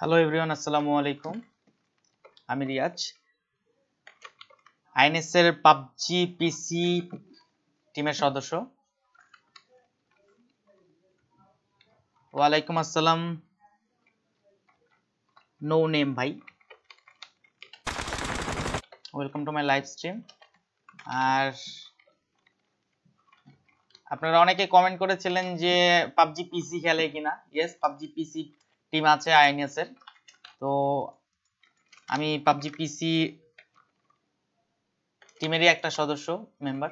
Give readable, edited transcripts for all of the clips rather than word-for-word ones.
Hello everyone अस्सलामु अलैकुम आमी रियाज आईनेसर पबजी पीसी टीमेर सदस्य। वालेकुम अस्सलाम नो नेम भाई, welcome to my live stream. और আপনারা অনেকে কমেন্ট করেছিলেন যে পাবজি পিসি খেলে কিনা। यस পাবজি পিসি টিম আছে আইএনএসের, তো আমি পাবজি পিসি টিমেরই একটা সদস্য মেম্বার।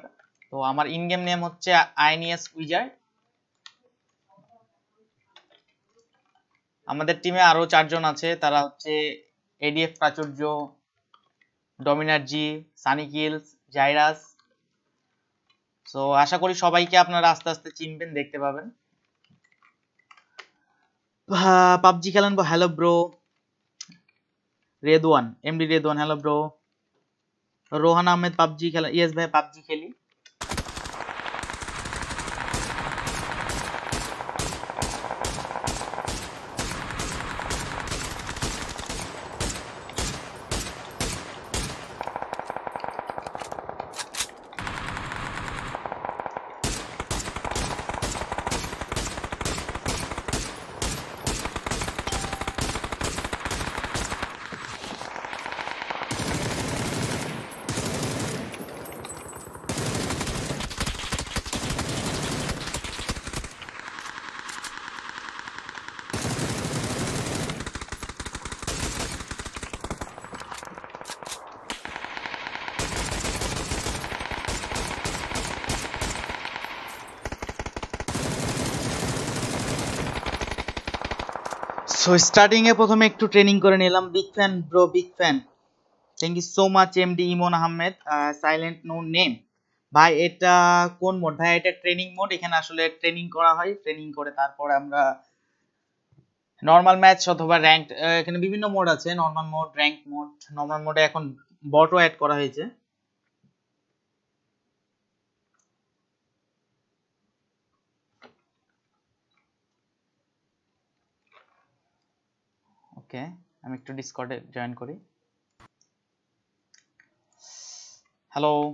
তো আমার ইন গেম নেম হচ্ছে আইএনএস উইজার্ড। আমাদের টিমে আরো চারজন আছে, তারা হচ্ছে ADF Prachurjo, Dominator, Sunny Kills, Zyrus. So আশা করি সবাইকে আপনারা আস্তে আস্তে চিনবেন, দেখতে পাবেন। পাবজি খেলেন বা hello bro. Redwan MD, Redwan hello bro. Rohan Ahmed PUBG খেলেন? ইয়েস ভাই পাবজি খেলি। So starting प्रथमे एक ट्रेनिंग कर निलाम। Big fan bro, big fan, thank you so much. M D इमन आहमेद साइलेंट नो नेम भाई। এটা কোন মোড ভাই? এটা ট্রেনিং মোড। এখানে আসলে ট্রেনিং করা হয়, ট্রেনিং করে তারপরে আমরা নরমাল ম্যাচ অথবা র‍্যাঙ্কড, এখানে বিভিন্ন মোড আছে, normal mode, ranked mode. Normal মোডে এখন বটও অ্যাড করা হয়েছে। আমি একটু ডিসকর্ডে জয়েন করি। হ্যালো কি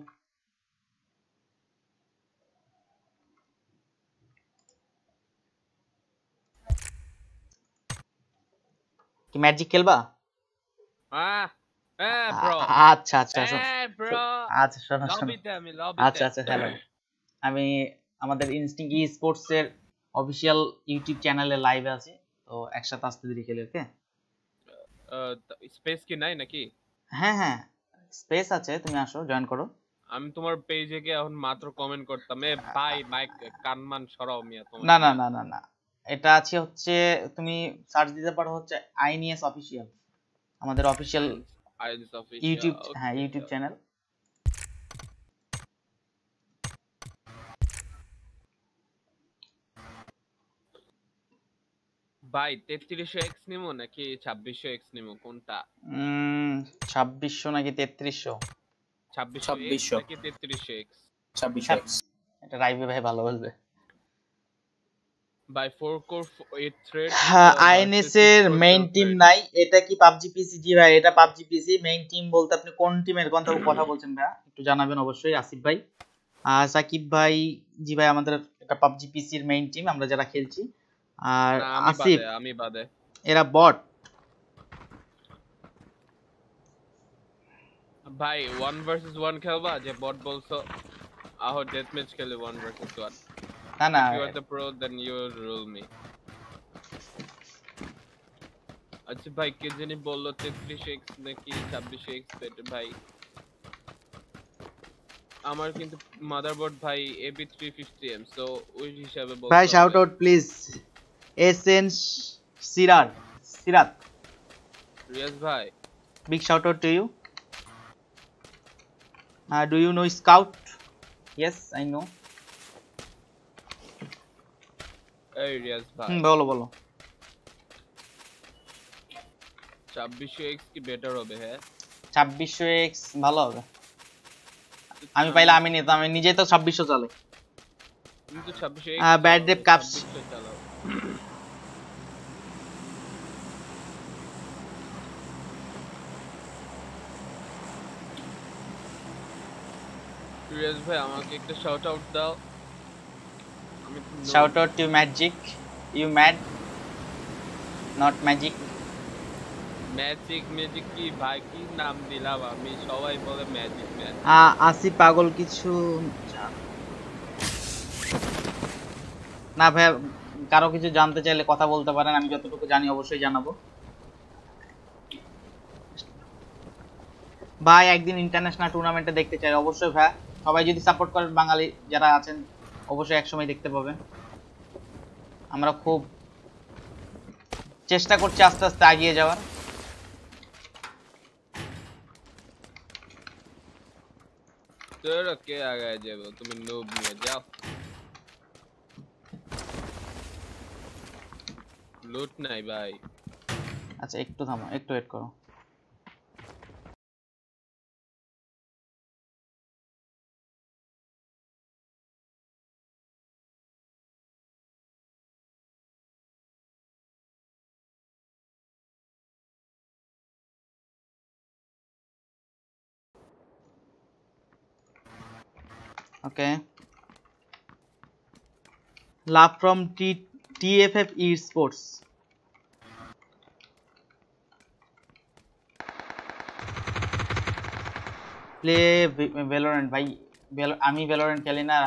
ম্যাজিক খেলবা? হ্যাঁ হ্যাঁ ব্রো। আচ্ছা আচ্ছা ব্রো, আচ্ছা শোনো আচ্ছা আচ্ছা। হ্যালো, আমি আমাদের ইনস্টিংক্ট ই-স্পোর্টস এর অফিশিয়াল ইউটিউব চ্যানেলে লাইভে আছি, তো একসাথে আস্তে ধীরে খেলি। ওকে স্পেস কি নাই নাকি? হ্যাঁ হ্যাঁ স্পেস আছে, তুমি আসো জয়েন করো। আমি তোমার পেজে গিয়ে এখন মাত্র কমেন্ট করতাম। এ ভাই মাইক কানমান সরাও মিয়া। তোমার না না না না, এটা আছে হচ্ছে তুমি সার্চ দিতে পারো হচ্ছে iNESOfficial, আমাদের অফিশিয়াল iNESOfficial ইউটিউব, হ্যাঁ ইউটিউব চ্যানেল। ভাই 3300x নিমো নাকি 2600x নিমো, কোনটা? 2600 নাকি 3300? 2600 নাকি 3300x? 2600x। এটা রাইবে ভাই ভালো বলবে। By 4 core 8 thread. আইএনএস এর মেইন টিম নাই, এটা কি PUBG PC? জি ভাই এটা PUBG PC। মেইন টিম বলতে আপনি কোন টিমের কথা বলছেন ভাই, একটু জানাবেন অবশ্যই। আসিফ ভাই, সাকিব ভাই, জি ভাই আমাদের এটা PUBG PC এর মেইন টিম, আমরা যারা খেলছি। আর আসিফ আমি বাদে, এরা বট ভাই। 1 vs 1 খেলবা? যে বট বলছো আহ ডেথ ম্যাচ খেলে 1 vs 1। না না, you are the pro then you rule me। আচ্ছা ভাই কে জানি বললো 33x নাকি 26x পেটে ভাই। আমার কিন্তু মাদারবোর্ড ভাই এবি 350m, সো ওই হিসাবে বল ভাই। Shout out please. SN Sirat Sirat Riaz bhai, big shout out to you. Do you know Scout? Yes I know. Hey Riaz bhai, bolo bolo 2600x ki better hobe? Hai 2600x bhalo hobe। Ami paila ami netam, ami nije to 2600 chale, ami to 2600 bad rep cups chalao। Riaz ভাই আমাকে একটা shout out দাও। Shout out to Magic, you mad? Not magic. Magic magic की भाई की नाम दिलावा मैं सवाई बोले magic magic। हाँ आशी पागल किचु ना भाई कारो किचु जानते चले कथा बोलते पारे ना मैं जोतो को जानी अवश्य जाना बो। भाई एक दिन इंटरनेशनल टूर्नामेंट देखते चले अवश्य भाई सवाई जो दी सपोर्ट कर बंगाली जरा आचन অবশ্যই একসময় দেখতে পাবেন। আমরা খুব চেষ্টা করছি আস্তে আস্তে এগিয়ে যাওয়ার। তোরা কে আগায় যাবে তুমি noob নিয়ে যাও। লুট নাই ভাই। আচ্ছা একটু থামো একটু ওয়েট করো। Okay. Love from TFF E-Sports. Play Valorant by Ami Valorant Kalina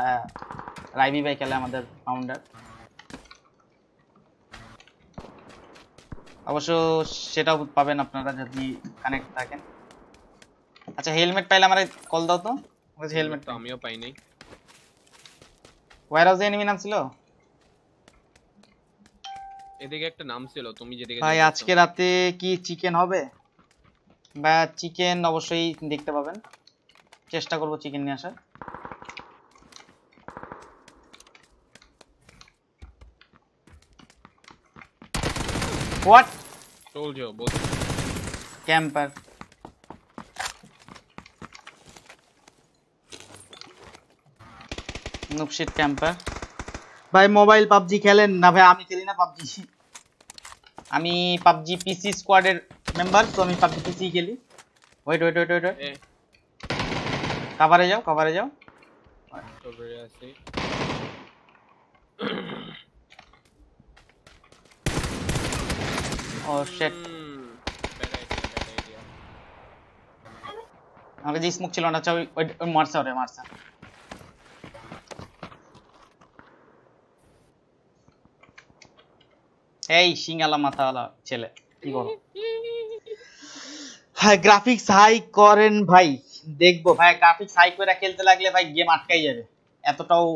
Ravi by Kala mother founder. Awasho set up with Pavan Apnata Jati connect again. That's a helmet Palamara called out though. Was helmet Tommy or Piney? Where was the enemy? Namsilo? If they get to Namsilo, to me, I ask you at the key chicken hobby. Bad chicken, no shade, Dicta Baban. Just a good chicken, yes, sir. What? Told you both camper. Noob shit camper भाई mobile PUBG खेलें ना भाई आमी खेली ना PUBG आमी PUBG PC squad member तो आमी पबजी पीसी खेली wait wait wait wait cover जाओ ओह शिट अगर जी स्मोक चलाना चाहो वेट मार्सा हो रहा है मार्सा Hey, Shingala Matala, chale. Hi, graphics high, Koren bhai. Dekbo bhai, graphics high kore khelte lagle bhai game atkai jabe. Etotao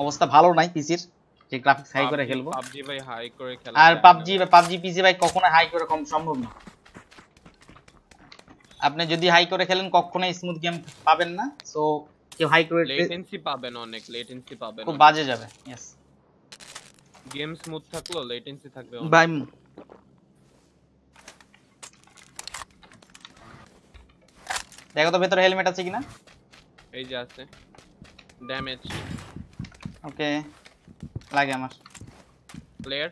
obostha bhalo nai PC er. Je graphics high kore khelbo. PUBG bhai high kore khela. Ar PUBG PC bhai kokhono high kore kom sombhob na. Apni jodi high kore khelen kokhono smooth game paben na. So je high kore latency paben onek, latency paben. Khub baje jabe. Yes. Game smooth থাকলো latency থাকবে ভাই দেখো তো ভিতরে helmet আছে কিনা এই যে আছে ড্যামেজ ওকে লাগে আমার প্লেয়ার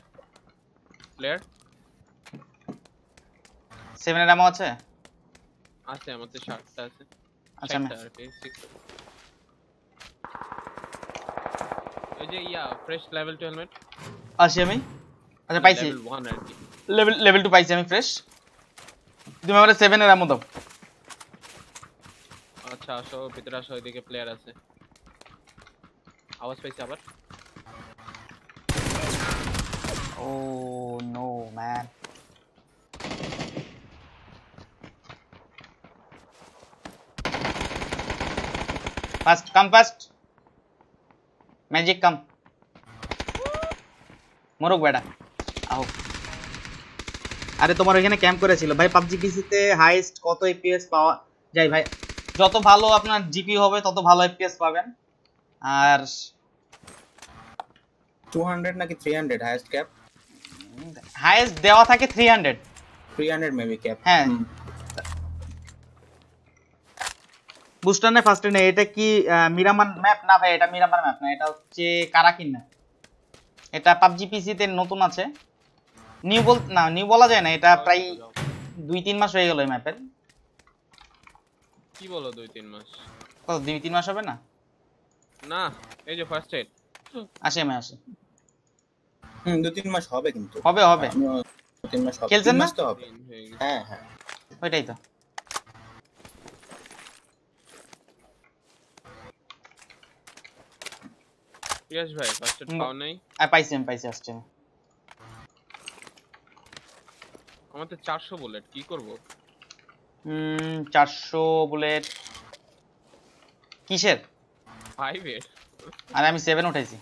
প্লেয়ার 7 এর আমো আছে আছে আমাতে 60টা আছে আচ্ছা এই যে ইয়া ফ্রেশ লেভেল 2 হেলমেট আছি আমি আচ্ছা পাইছি লেভেল 1 আর কি লেভেল 2 পাইছি আমি ফ্রেশ তুমি আমারে 7 এর আমো দাও আচ্ছা আসো ভিতরে আসো এদিকে প্লেয়ার আছে আওয়াজ পাইছি আবার ও no man fast come fast magic कम मरुक बेटा आओ अरे तुम्हारे এখানে ক্যাম্প করেছিল ভাই PUBG PC তে হাইয়েস্ট কত FPS পাওয়া যায় ভাই যত ভালো আপনার জিপি হবে তত ভালো FPS পাবেন আর 200 নাকি 300 হাইয়েস্ট ক্যাপ হাইয়েস্ট দেওয়া থাকে 300 300 মেবি ক্যাপ হ্যাঁ बुस्टर ने फर्स्ट ने এটা কি মিরামান ম্যাপ না ভাই এটা মিরামান ম্যাপ না এটা হচ্ছে কারাকিন না এটা PUBG PC তে নতুন আছে নিউ বল না নিউ বলা যায় না এটা প্রায় 2-3 মাস হয়ে গেল এই ম্যাপের কি বলো 2-3 মাস কত দুই তিন মাস হবে না না এই যে ফার্স্ট এড আসে মে আসে দুই তিন মাস হবে কিন্তু হবে হবে তিন মাস হবে খেলছেন না তো হবে হ্যাঁ হ্যাঁ ওইটাই তো यस भाई फर्स्ट पाव नहीं आ पाइसे আসছে আমাদের 400 বুলেট কি করব 400 বুলেট কিসের 5 এর আর আমি 7 উঠাইছি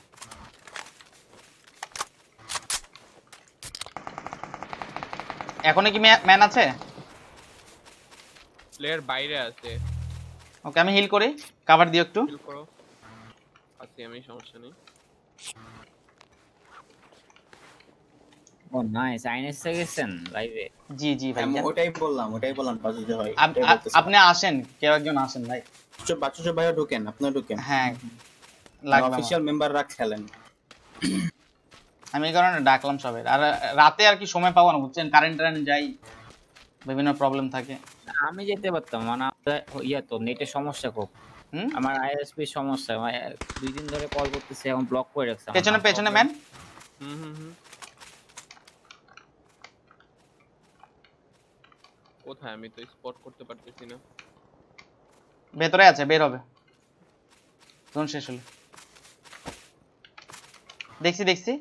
এখন কি ম্যান আছে প্লেয়ার বাইরে আছে ওকে আমি হিল করি কভার দিও একটু হিল করো आते हमें समस्या नहीं oh nice iNES section live G G भाई ওটাই বললাম বাজু যে হয় আপনি আসেন কেউ একজন আসেন ভাই চুপ বাজু যে ভাই ঢোকেন আপনি ঢোকেন হ্যাঁ লাগবে অফিশিয়াল মেম্বার রাখ খেলেন আমি কারণে ডাকলাম সবাই আর রাতে আর কি সময় পাবো না বুঝছেন কারেন্ট টারেন্ট যাই বিভিন্ন প্রবলেম থাকে আমি যেতে পারতাম মানে ইয়া তো নেটে সমস্যা খুব আমার আইএসপি সমস্যা ভাই দুই দিন ধরে কল করতেছি এখন ব্লক করে রাখছি পেছনে পেছনে ম্যান কোথায় আমি তো স্পট করতে পারতেছি না ভেতরে আছে বের হবে জোন শেষ হলো দেখছি দেখছি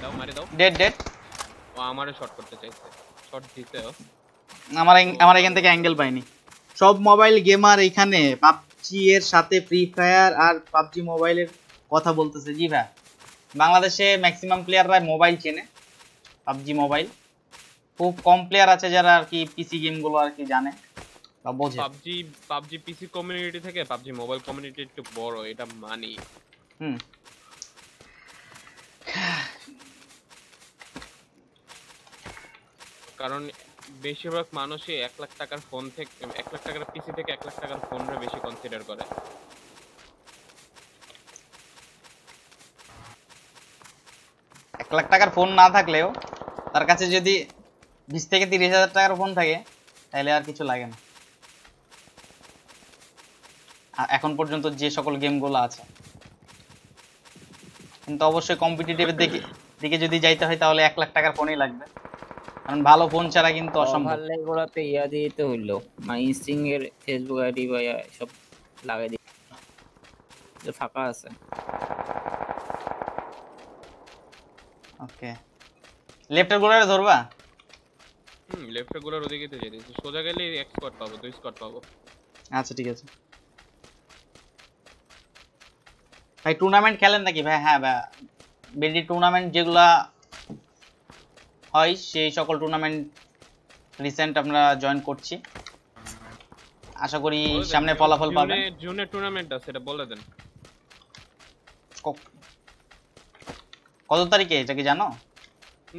দাও মারি দাও ডেড ডেড ও আমারে শট করতে চাইছে শট দিতে আমার আমার এখান থেকে অ্যাঙ্গেল পাইনি सब मोबाइल गेमर এখানে PUBG এর সাথে Free Fire আর PUBG Mobile এর কথা বলতেছে জি ভাই বাংলাদেশে ম্যাক্সিমাম প্লেয়াররা মোবাইল চেনে PUBG Mobile খুব কম প্লেয়ার আছে যারা আর কি পিসি গেম গুলো আর কি জানে বা বোঝে PUBG পিসি কমিউনিটি থেকে PUBG Mobile কমিউনিটি একটু বড় এটা মানি কারণ বেশিরভাগ মানুষই 1 লাখ টাকার ফোন থেকে 1 লাখ টাকার পিসি থেকে 1 লাখ টাকার ফোনরে বেশি কনসিডার করে এক লাখ টাকার ফোন না থাকলেও তার কাছে যদি 20 থেকে 30000 টাকার ফোন থাকে তাহলে আর কিছু লাগে না আর এখন পর্যন্ত যে সকল গেমগুলো আছে কিন্তু অবশ্যই কম্পিটিটিভের দিকে যদি যাইতে হয় তাহলে 1 লাখ টাকার ফোনই লাগবে কারণ ভালো ফোন ছাড়া কিন্তু অসম্ভব ভালোগুলোতে ইয়া দিতে হলো মানে ইনস্টিংক্ট এর ফেসবুক আইডি বা সব লাগাই দি যে ফাঁকা আছে ওকে লেফটের গোলারে ধরবা লেফটের গোলার ওদিকে তো যেতে সোজা গেলে এক স্কট পাবো দুই স্কট পাবো আচ্ছা ঠিক আছে ভাই টুর্নামেন্ট খেলেন নাকি ভাই হ্যাঁ ভাই বিডি টুর্নামেন্ট যেগুলা হয় সেই সকল টুর্নামেন্ট রিসেন্ট আমরা জয়েন করছি আশা করি সামনে ফলাফল পাবেন জুনের টুর্নামেন্ট আছে এটা বলে দেন কত তারিখে এটা কি জানো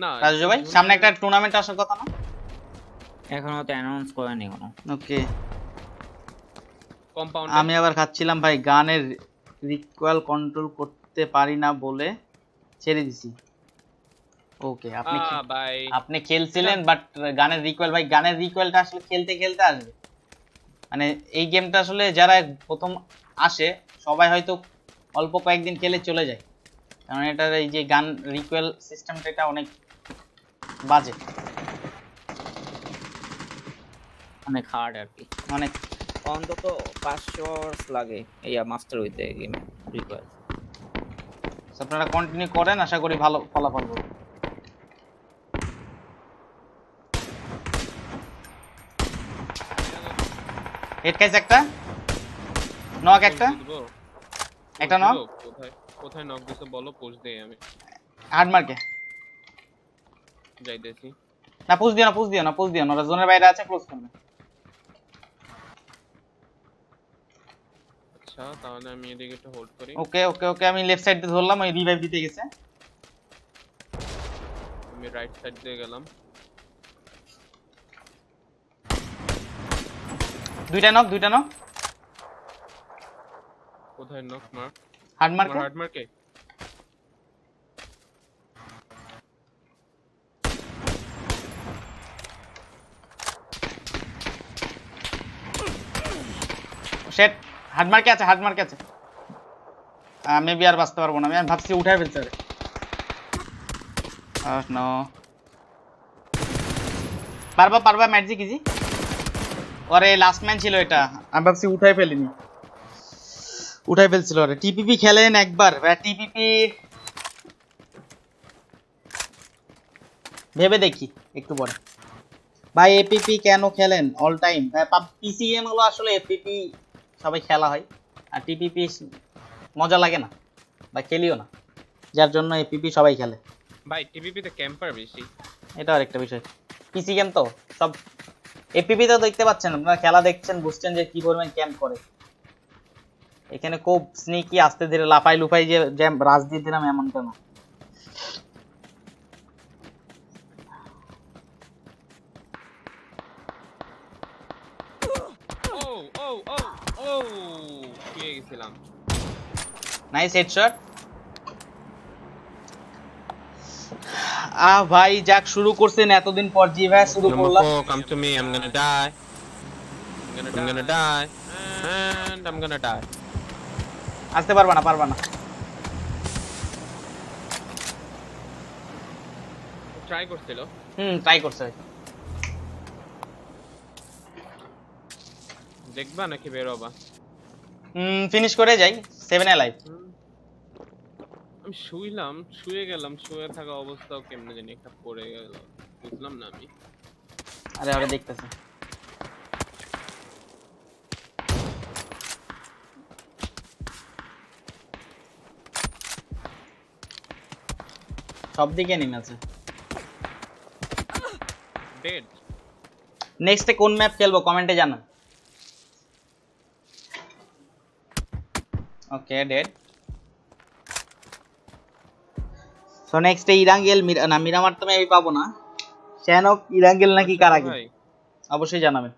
না রাজু ভাই সামনে একটা টুর্নামেন্ট আসার কথা না এখনো তো অ্যানাউন্স করেনি কোনো ওকে কম্পাউন্ড আমি আবার খাচ্ছিলাম ভাই গানের রিকয়েল কন্ট্রোল করতে পারি না বলে ছেড়ে দিছি ওকে আপনি ভাই আপনি খেলছিলেন বাট গানের রিকয়েল ভাই গানের রিকয়েলটা আসলে খেলতে খেলতে আসবে মানে এই গেমটা আসলে যারা প্রথম আসে সবাই হয়তো অল্প কয়েকদিন খেলে চলে যায় কারণ এটার এই যে গান রিকয়েল সিস্টেমটা এটা অনেক বাজে অনেক হার্ড আর কি অনেক অন্তত 500 আওয়ার্স লাগে এই মাস্টার হইতে গেমে রিকয়েল আপনারা কন্টিনিউ করেন আশা করি ভালো ফলাফল হবে हेड कैसे একটা নক একটা নক কোথায় নক দিছো বলো পোস্ট দেই আমি হার্ড মারকে যাই দেছি না পোস্ট দিও না ওরা জোনের বাইরে আছে ক্লোজ করবে আচ্ছা তাহলে আমি এদিকে একটু হোল্ড করি ওকে ওকে ওকে আমি লেফট সাইড দিয়ে ধরলাম ওই রিভাইভ দিতে গেছে আমি রাইট সাইড দিয়ে গেলাম দুইটা নক কোথায় নক মার্ক হার্ড মার্কে शेट हाथ मार के आछे हाथ मार के आछे আমি বিয়ার বাঁচতে পারবো না আমি ভাবছি উঠায় ফেলতে আরে আস নো পারবা পারবা ম্যাজিক ইজি আরে লাস্ট ম্যান ছিল এটা আমি ভাবছি উঠায় ফেলিনি উঠায় ফেলছিল আরে টিপিপি খেলেন একবার ভাই টিপিপি ভেবে দেখি একটু পরে ভাই এপিপি কেন খেলেন অল টাইম ভাই পিসি গেম গুলো আসলে এপিপি সবাই খেলা হয় আর টিপিপি मजा लागे ना भाई खेलियो ना जार जोन्नो एपीपी सबाई खेले भाई टीपीपी ते कैंपर बेशी एटा আরেকটা বিষয় পিসি গেম তো সব এপীপি তো দেখতে পাচ্ছেন আপনারা খেলা দেখছেন বুঝছেন যে কি পরিমাণ ক্যাম্প করে এখানে কোব স্নিকি আস্তে ধীরে লাফাই লুফাই যে জ্যাম রাজ দিয়ে দিলাম এমনটা না ও ও ও ও কে গেছিলাম नाइस हेडशॉट आ भाई जाक शुरू করছেন এতদিন পর জি ভাই শুরু করলাম कम to me I'm gonna die I'm gonna die and I'm gonna die আসতে পারবা না ট্রাই করছিল ট্রাই করছে দেখবা নাকি বের হবা ফিনিশ করে যাই 7 লাইভ আমি শুয়ে থাকা অবস্থাও কেমনে জানি একটা পড়ে গেল বুঝলাম না আমি আরে আরে দেখতেছি সব দিকে নিন আছে ডেড নেক্সট কোন ম্যাপ খেলবো কমেন্টে জানান okay dead so next Erangel ना मिरामार तो मैं अभी पाबो ना शैनक इरांगेल ना की कारा की अवश्य জানাবেন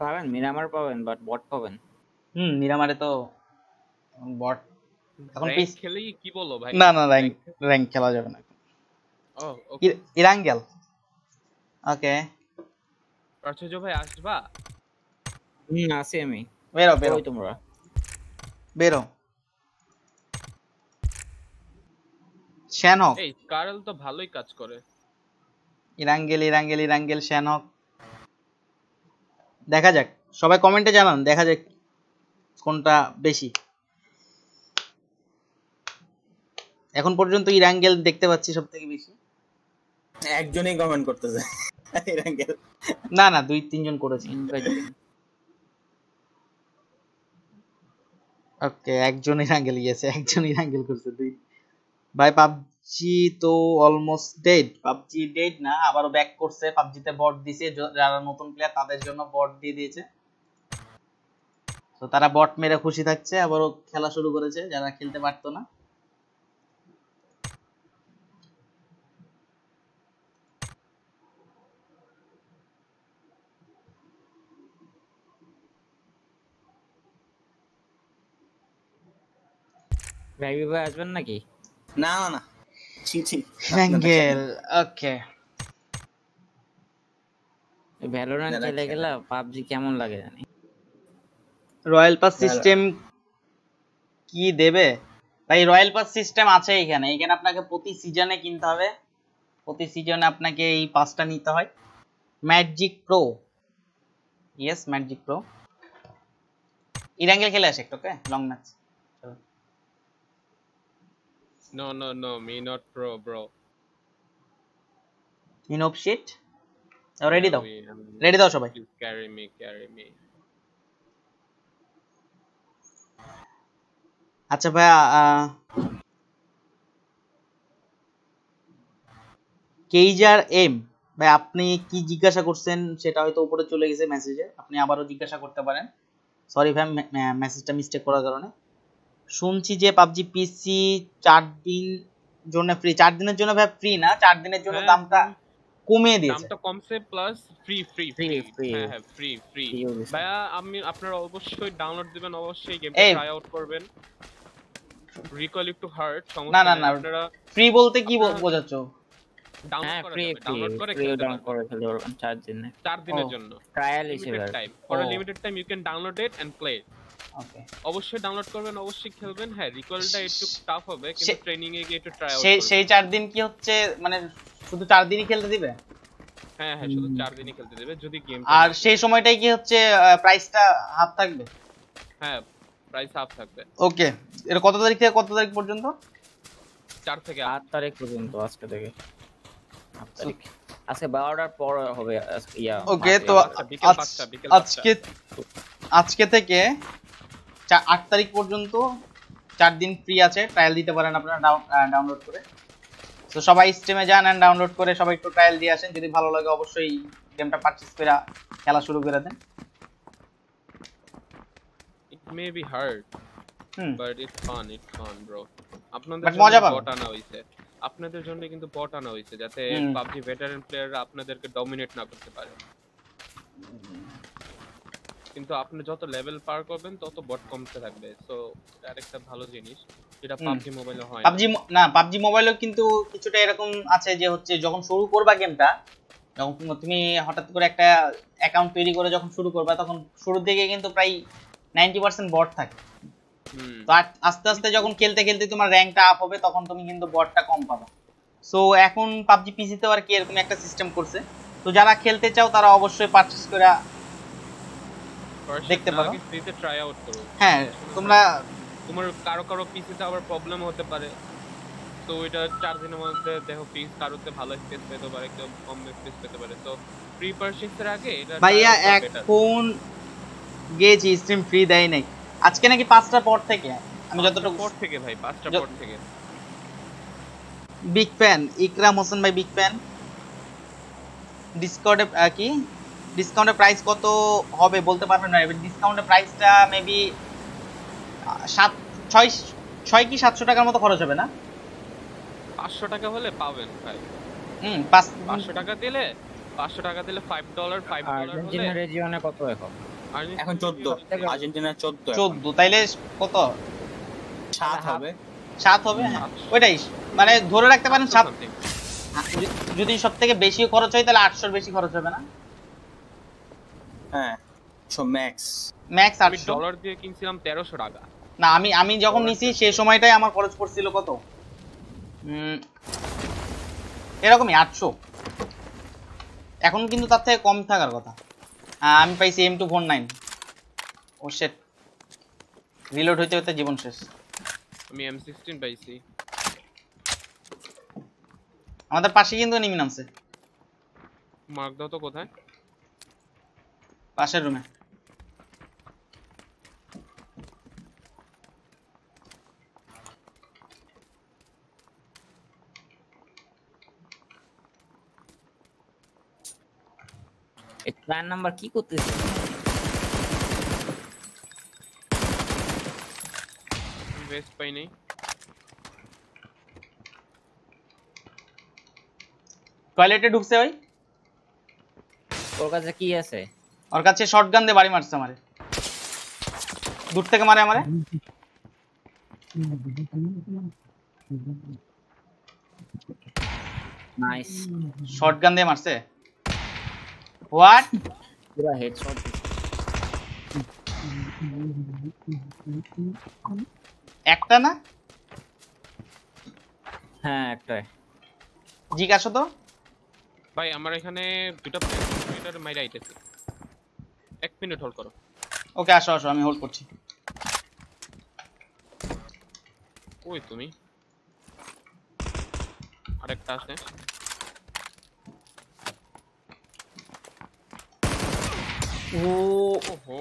পাবেন মিরামার পাবেন বাট বট পাবেন মিরামারে তো বট এখন পিস খেলে কি বলো ভাই না না র‍্যাঙ্ক র‍্যাঙ্ক খেলা যাবে না ও ওকে ইরাंगेल ओके আচ্ছা জো ভাই আসবা আসি আমি বেরো বেরো তোমরা बेरो शैनहक ए कारल तो ভালোই কাজ করে ইরাঙ্গেল ইরাঙ্গেল ইরাঙ্গেল শैनहक দেখা যাক সবাই কমেন্টে জানান দেখা যাক কোনটা বেশি এখন পর্যন্ত ইরাঙ্গেল দেখতে পাচ্ছি সবথেকে বেশি একজনই কমেন্ট করতেছে ইরাঙ্গেল না না দুই তিনজন করেছে ओके একজনই রাঙ্গেল গিয়েছে একজনই রাঙ্গেল করছে দুই ভাই PUBG তো অলমোস্ট ডেড PUBG ডেড না আবারো ব্যাক করছে PUBG তে বট দিয়েছে যারা নতুন প্লেয়ার তাদের জন্য বট দিয়ে দিয়েছে তো তারা বট মেরে খুশি থাকছে আবারো খেলা শুরু করেছে যারা খেলতে পারতো না भाई भाई आजबन ना की ना ना छी छी रंगेल ओके वैलोरेंट चले गेला PUBG কেমন লাগে জানি রয়্যাল পাস সিস্টেম কি দেবে ভাই রয়্যাল পাস সিস্টেম আছে এখানে আপনাকে প্রতি সিজনে কিনতে হবে প্রতি সিজনে আপনাকে এই পাসটা নিতে হয় magic pro yes magic pro Erangel খেলে আসে okay long match No, no, no, me not pro, bro. You know shit? Ready though. Ready though, Shobai. Carry me. अच्छा भैया केईजार एम भाई आपने की जिज्ञासा करছেন সেটা হয়তো উপরে চলে গেছে মেসেজে আপনি আবারো জিজ্ঞাসা করতে পারেন সরি ভাই মেসেজটা মিস্টেক করার কারণে শুনছি যে PUBG PC 4 দিন জন্য ফ্রি 4 দিনের জন্য ভাই ফ্রি না 4 দিনের জন্য দামটা কমিয়ে দিয়েছে দামটা কমছে প্লাস ফ্রি হ্যাঁ ফ্রি ভাই আমি আপনারা অবশ্যই ডাউনলোড দিবেন অবশ্যই গেমটা ট্রাই আউট করবেন রিকল একটু হার্ড সমস্যা না আপনারা ফ্রি বলতে কি বোঝাচ্ছো ডাউনলোড করে ডাউনলোড করে ফেলতে পারবেন 4 দিনে 4 দিনের জন্য ট্রায়াল হিসেবে for a limited time you can download it and play okay অবশ্যই ডাউনলোড করবেন অবশ্যই খেলবেন হ্যাঁ রিকলটা একটু টাফ হবে কিন্তু ট্রেনিং এ গিয়ে একটু ট্রাই আউট সেই সেই 4 দিন কি হচ্ছে মানে শুধু 4 দিনই খেলতে দিবে হ্যাঁ হ্যাঁ শুধু 4 দিনই খেলতে দিবে যদি গেম আর সেই সময়টাই কি হচ্ছে প্রাইসটা হাফ থাকবে হ্যাঁ প্রাইস হাফ থাকবে ওকে এর কত তারিখ থেকে কত তারিখ পর্যন্ত 4 থেকে 8 তারিখ পর্যন্ত আজকে থেকে 8 তারিখ আজকে 12টার পর হবে ইয়া ওকে তো আজকে আজকে থেকে 8 তারিখ পর্যন্ত 4 দিন ফ্রি আছে ট্রায়াল দিতে পারেন আপনারা ডাউনলোড করে তো সবাই স্ট্রিমে যান এন্ড ডাউনলোড করে সবাই একটু ট্রায়াল দিয়ে আসেন যদি ভালো লাগে অবশ্যই গেমটা পারচেজ করে খেলা শুরু করে দেন it may be hard but it's fun bro আপনাদের বট আনা হইছে আপনাদের জন্য কিন্তু বট আনা হইছে যাতে PUBG ভেটারেন প্লেয়াররা আপনাদেরকে ডমিনেট না করতে পারে কিন্তু আপনি যত লেভেল পার করবেন তত বট কমতে থাকবে সো এটা আরেকটা ভালো জিনিস যেটা PUBG মোবাইলে হয় PUBG না PUBG মোবাইলেও কিন্তু কিছুটা এরকম আছে যে হচ্ছে যখন শুরু করবা গেমটা যখন তুমি হঠাৎ করে একটা অ্যাকাউন্ট তৈরি করে যখন শুরু করবা তখন শুরুর দিকে কিন্তু প্রায় 90% বট থাকে তো আস্তে আস্তে যখন খেলতে খেলতে তোমার র‍্যাঙ্কটা আপ হবে তখন তুমি কিন্তু বটটা কম পাবে সো এখন PUBG PC তেও আর কি এরকম একটা সিস্টেম করছে তো যারা খেলতে চাও তারা অবশ্যই পারচেজ করে দেখতে পারো ফ্রিতে ট্রাই আউট করো হ্যাঁ তোমরা তোমার কারো কারো PC তে আবার প্রবলেম হতে পারে তো এটা 4 দিনের মধ্যে দেখো পিস কারোতে ভালো স্পেস পেতে পারে কেউ কম স্পেস পেতে পারে তো প্রি পারচেজ এর আগে এটা ভাইয়া এক ফোন গেজ স্ট্রিম ফ্রি দেয় নাই আজকে নাকি 5টা পর থেকে আমি যতটুকু পর থেকে ভাই 5টা পর থেকে বিগ ফ্যান ইকরাম হোসেন ভাই বিগ ফ্যান ডিসকর্ডে কি ডিসকাউন্টের প্রাইস কত হবে বলতে পারবেন না ডিসকাউন্টের প্রাইসটা মেবি 6 কি 700 টাকার মতো খরচ হবে না 500 টাকা হলে পাবেন ভাই 500 টাকা দিলে 500 টাকা দিলে $5 $5 হলে রেজিওনে কত এখন এখন 14 আর্জেন্টিনা 14 তাইলে কত 7 হবে 7 হবে হ্যাঁ ওইটাই মানে ধরে রাখতে পারেন 7 যদি সবথেকে বেশি খরচ হয় তাহলে 800 বেশি খরচ হবে না হ্যাঁ সো ম্যাক্স ম্যাক্স $800 দিয়ে কিনছিলাম 1300 টাকা না আমি যখন নিছি সেই সময়টাই আমার খরচ পড়ছিল কত এরকমই 800 এখন কিন্তু তার থেকে কম থাকার কথা আমি পাইছি M249 ও shit রিলোড হইতে হইতে জীবন শেষ আমি M16 পাইছি আমাদের পাশে কিন্তু এনিমি নামছে মার্ক দাও তো কোথায় পাশের রুমে এই প্ল্যান নাম্বার কি করতেছ ওয়েস্ট পাই নাই টয়লেটে ঢুকছে ভাই ওর কাছে কি আছে और কাছে শটগান দিয়ে বাড়ি মারছে আমারে দূর থেকে মারে আমারে নাইস শটগান দিয়ে মারছে হোয়াট পুরো হেডশট একটা না হ্যাঁ একটাই জিজ্ঞাসা তো ভাই আমার এখানে দুটো প্লেয়ার মাইরা আইতেছে एक मिनट होल्ड करो ओके आशा आशा मैं होल्ड করছি ওই তুমি আরেকটা আছে ও ওহো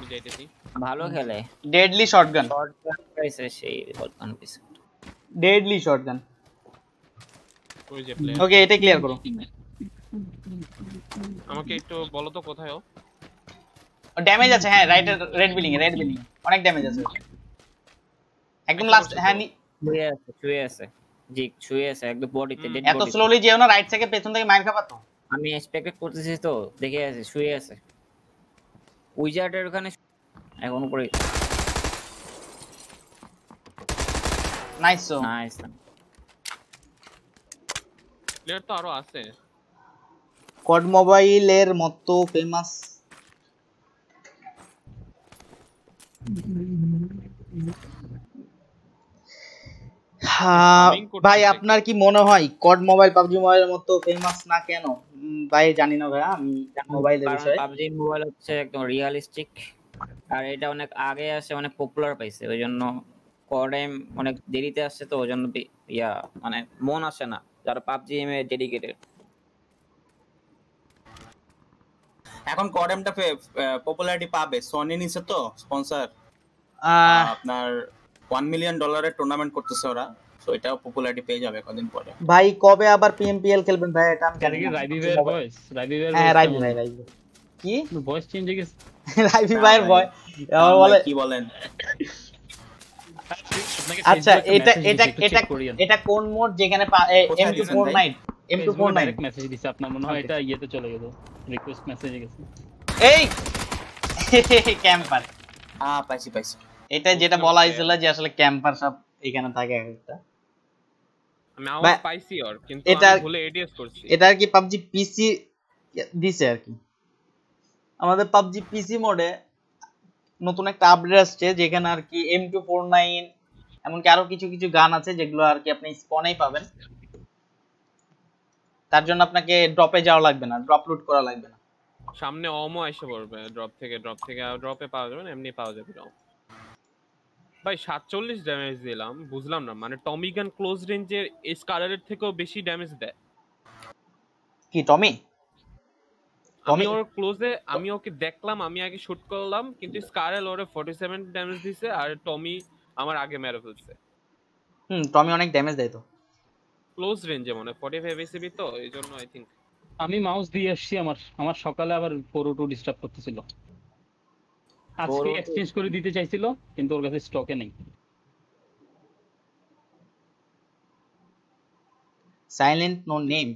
মিটাইতেছি ভালো খেলে ডেডলি শটগান পাইছে সেই শটগান পাইছে ডেডলি শটগান ওই যে প্লেয়ার ওকে এটা ক্লিয়ার করো আমাকে একটু বলো তো কোথায় ও ড্যামেজ আছে হ্যাঁ রাইট রেড বিল্ডিং এ অনেক ড্যামেজ আছে একদম লাস্ট হ্যাঁ ছুঁয়ে আছে জি ছুঁয়ে আছে একদম বডিতে এত স্লোলি যেও না রাইট থেকে পেছন থেকে মাইর খাবা তো আমি এক্সপেক্ট করতেছি তো দেখে আছে ছুঁয়ে আছে উইজার্ডের ওখানে এখন উপরে নাইস प्लेयर तो आरो आसे कॉड मोबाइल এর মত फेमस हां भाई আপনার কি মনে হয় কড মোবাইল PUBG মোবাইলের মত फेमस না কেন ভাই জানি না ভাই আমি মোবাইলের বিষয়ে PUBG মোবাইল হচ্ছে একদম রিয়েলিস্টিক আর এটা অনেক আগে আসে অনেক পপুলার পাইছে ওইজন্য CODM অনেক দেরিতে আসছে তো ওইজন্য ইয়া মানে মন আসে না যারা PUBG এ ডেডিকেটেড এখন CODM টা পপুলারিটি পাবে সনি নিছে তো স্পন্সর আপনার $1 million टूर्नामेंट করতেছে ওরা সো এটা পপুলারিটি পেয়ে যাবে কতদিন পরে ভাই কবে আবার PMPL খেলবেন ভাই এটা আমি জানি রাইভিভার বয়েস রাইভিভার হ্যাঁ রাইভিভার ভাই কি বয়েস চেঞ্জ কি রাইভিভার বয় আর বলে কি বলেন আচ্ছা এটা এটা এটা এটা কোন মোড যেখানে M249 ডাইরেক্ট মেসেজ দিছে আপনার মনে হয় এটা ইয়েতে চলে গেল রিকোয়েস্ট মেসেজে গেছে এই ক্যাম্পার পাইছি পাইছি এটা যেটা বলা হইছিল যে আসলে ক্যাম্পার সব এখানে থাকে একটা আমি আউট পাইছি আর কিন্তু আমি ভুলে ADF করছি এটা আর কি PUBG PC দিছে আর কি আমাদের PUBG PC মোডে নতুন একটা আপডেট আসছে যেখানে আর কি M249 এমন কি আরো কিছু কিছু গান আছে যেগুলো আর কি আপনি স্পনেই পাবেন তার জন্য আপনাকে ড্রপে যাওয়া লাগবে না ড্রপ লোড করা লাগবে না সামনে অমো এসে পড়বে ড্রপ থেকে ড্রপে পাওয়া যাবে না এমনি পাওয়া যাবে না ভাই 47 ড্যামেজ দিলাম বুঝলাম না মানে টমি গান ক্লোজ রেঞ্জের স্কারলেট থেকেও বেশি ড্যামেজ দেয় কি টমি আমি ওর ক্লোজে আমি ওকে দেখলাম আমি আগে শুট করলাম কিন্তু স্কারল ওরে 47 ড্যামেজ দিয়েছে আর টমি আমার আগে মেরে ফেলছে টমি অনেক ড্যামেজ দেয় তো ক্লোজ রেঞ্জে মনে 45 এসবি তো এইজন্য আই থিংক আমি মাউস দিয়ে আসছি আমার আমার সকালে আবার 402 ডিসটর্ব করতেছিল আজকে এক্সচেঞ্জ করে দিতে চাইছিল কিন্তু ওর কাছে স্টকে নেই সাইলেন্ট নো নেম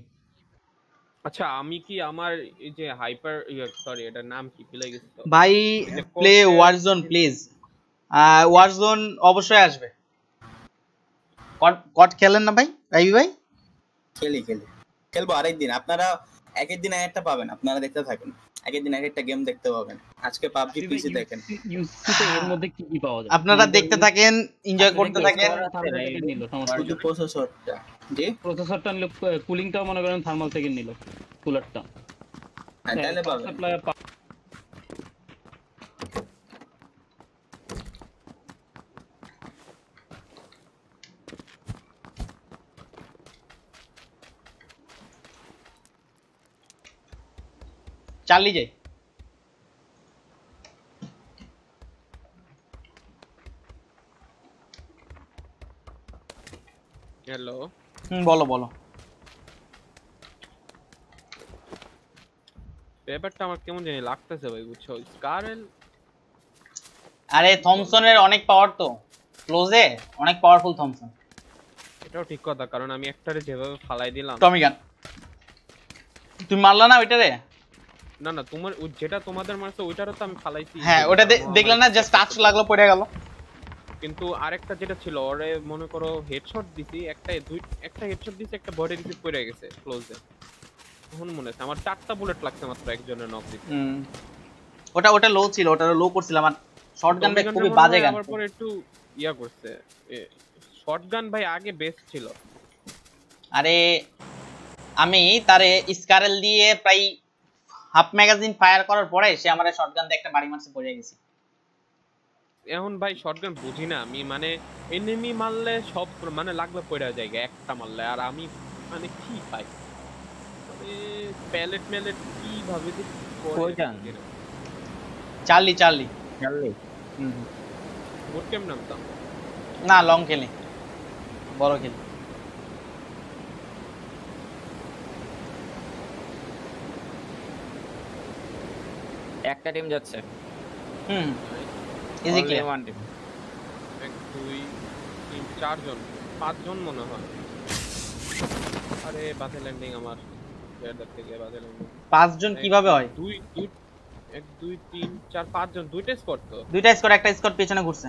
আচ্ছা আমি কি আমার এই যে হাইপার সরি এটা নাম কি ভুলে গেছি তো ভাই প্লে ওয়ারজোন প্লিজ ওয়ারজোন অবশ্যই আসবে কট কট খেলেন না ভাই রাইবি ভাই খেলি খেলি খেলবো আরেকদিন আপনারা একই দিন একটা পাবেন আপনারা দেখতে থাকুন একই দিন একটা গেম দেখতে পাবেন আজকে PUBG PC দেখেন ইউসিতে এর মধ্যে কি কি পাওয়া যায় আপনারা দেখতে থাকেন এনজয় করতে থাকেন শুধু প্রসেসরটা জি প্রসেসরটা নিলো কুলিংটাও মনে করেন থার্মাল থেকে নিলো কুলারটা হ্যাঁ তাহলে পাবেন चल लीजिए हेलो बोलो बोलो ব্যাপারটা আমার কেমন জানি লাগতেছে ভাই বুঝছো স্কারল আরে থমসনের অনেক পাওয়ার তো ক্লোজে অনেক পাওয়ারফুল থমসন এটাও ঠিক কথা কারণ আমি একটারে যেভাবে ফালাই দিলাম টমি গান তুমি মারলা না ওইটারে না না তোমার যেটা তোমাদের মারছে ওইটারও তো আমি ফালাইছি হ্যাঁ ওটা দেখলা না জাস্ট টাচ লাগলো পড়ে গেল কিন্তু আরেকটা যেটা ছিল ওরে মনে করো হেডশট দিছি একটা হেডশট দিছি একটা বডি রিপিট পড়ে গেছে ক্লোজে তখন মনে আছে আমার 4টা বুলেট লাগছে মাত্র একজনের নক দিতে ওটা লো ছিল ওটারে লো করছিলাম আর শটগান ভাই খুবই বাজে গান আমার পরে একটু ইয়া করছে শটগান ভাই আগে বেস্ট ছিল আরে আমি তারে স্কারল দিয়ে প্রায় হাফ ম্যাগাজিন ফায়ার করার পরে সে আমারে শটগান দিয়ে একটা বাড়ি মারছে পড়ে গেছে এখন ভাই শটগান বুঝিনা আমি মানে এনিমি মারলে সব মানে লাগবে পড়ে যায় একটা মারলে আর আমি মানে কি পাই মানে প্যালেট মেলেট কি ভাবে দি কই যান চালি বট কেম নামতাম না লং খেলে বড় খেলে একটা টিম যাচ্ছে ইজি ক্লিয়ার ওয়ান টিম 1 2 3 4 জন 5 জন মনে হয় আরে বাতে ল্যান্ডিং আমার এর দিকে গিয়ে বাতে ল্যান্ডিং 5 জন কিভাবে হয় 1 2 3 4 5 জন দুইটা স্কোর তো দুইটা স্কোর একটা স্কোর পেছনে ঘুরছে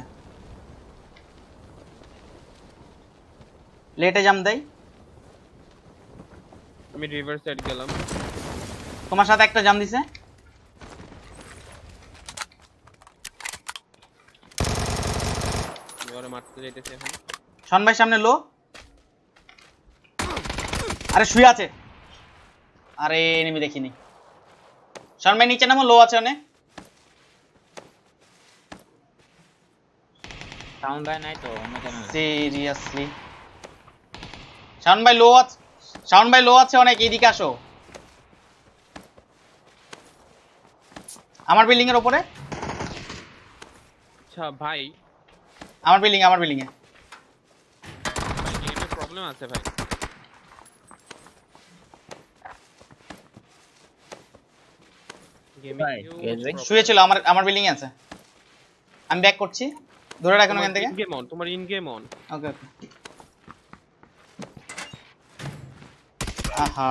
লেটে জাম দেই আমি রিভার সাইড গেলাম তোমার সাথে একটা জাম দিছে ওরে মারতে যাইতেছে এখন শান ভাই সামনে লো আরে শুয়ে আছে আরে এনিমি দেখিনি শান ভাই নিচে নামো লো আছে ওখানে साउंड भाई नहीं तो मैं सीरियसली शाउन भाई लो আছে অনেক এদিকে আসো আমার বিল্ডিং এর উপরে আচ্ছা ভাই আমার বিল্ডিং এ গেমে প্রবলেম আছে ভাই গেমে শুয়েছিল আমার বিল্ডিং এ আছে আমি ব্যাক করছি ধরে রাখো না কেন থেকে গেম অন তোমার in game on okay okay আহা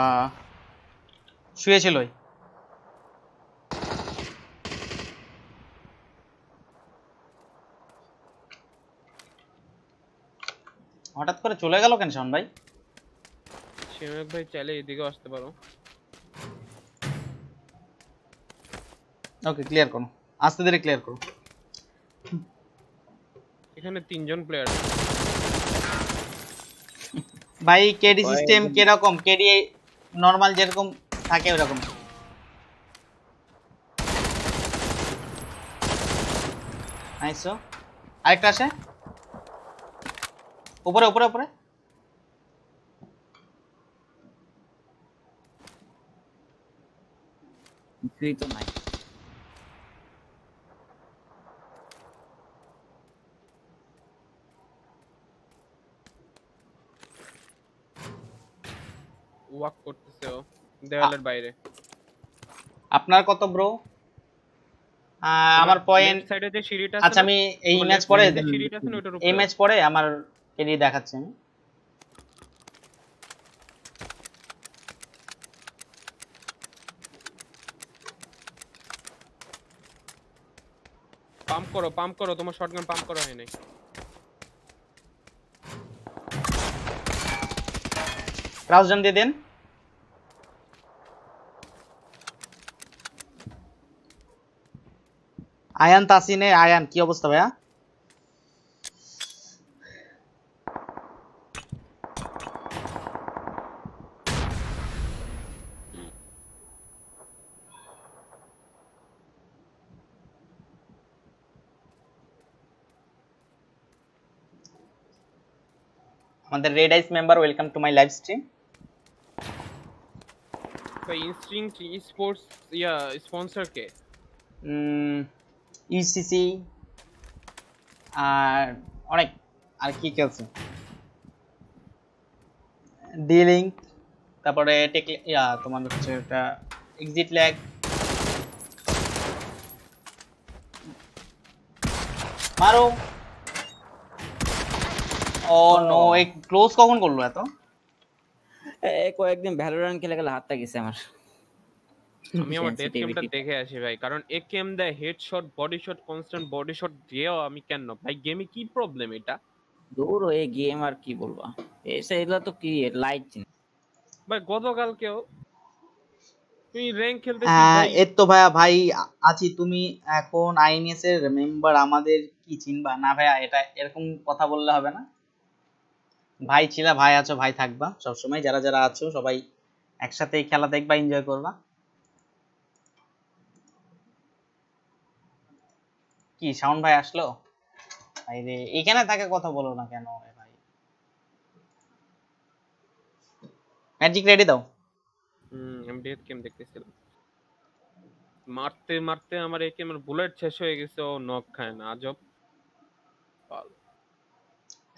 শুয়েছিলই হঠাৎ করে চলে গেল কেন শাওন ভাই শিবক ভাই চলে এদিকে আসতে পারো ওকে ক্লিয়ার করো আস্তে ধীরে ক্লিয়ার করো এখানে তিনজন প্লেয়ার ভাই কেডি সিস্টেম কি রকম কেডি নরমাল যেরকম থাকে ওরকম আইছো আরেকটা আছে উপরে উপরে উপরে কিছুই তো নাই ওয়াক করতেছে ও দেওয়ালের বাইরে আপনার কত ব্রো আমার পয়েন্ট সাইডে যে সিঁড়িটা আছে আচ্ছা আমি এই ম্যাচ পরে সিঁড়িটা আছে ওটার উপরে এই ম্যাচ পরে আমার এনি দেখাচ্ছি আমি পাম্প করো তোমার শটগান পাম্প করা হয় নাই রাউজন দিয়ে দেন আয়ান তাসিনে আয়ান কি অবস্থা ভাইয়া আমাদের red ice member welcome to my live stream ভাই Instinct E-Sports ইয়া স্পন্সর কে ইসিসি আর অনেক আর কি কি আছে ডিলিং তারপরে টেক ইয়া তোমার হচ্ছে এটা এক্সিট ল্যাগ মারো ও নো এক ক্লোজ কখন করলো এত কয়েকদিন ভ্যালোরেন্ট খেলে গেল হাতটা গেছে আমার আমি আমার ডেথ গেমটা দেখে আসি ভাই কারণ এক গেম দা headshot body shot constant body shot দিও আমি কেন ভাই গেমে কি প্রবলেম এটা দূর ওই গেম আর কি বলবা এইগুলা তো কি লাইট ভাই গতকাল কেও তুমি র‍্যাঙ্ক খেলতেছিস ভাই এত তো ভাইয়া ভাই আছি তুমি এখন আইএনএস এর মেম্বার আমাদের কি চিনবা না ভাইয়া এটা এরকম কথা বললে হবে না ভাই ছিলা ভাই আছো ভাই থাকবা সব সময় যারা যারা আছো সবাই একসাথে খেলা দেখবা এনজয় করবা কি শাওন ভাই আসলো আরে এখানে থাকে কথা বলো না কেন ভাই ম্যাজিক রেডি দাও আমি ডেথ গেম দেখতেছিলাম মারতে মারতে আমার একে আমার বুলেট শেষ হয়ে গেছে ও নক খায় না আজব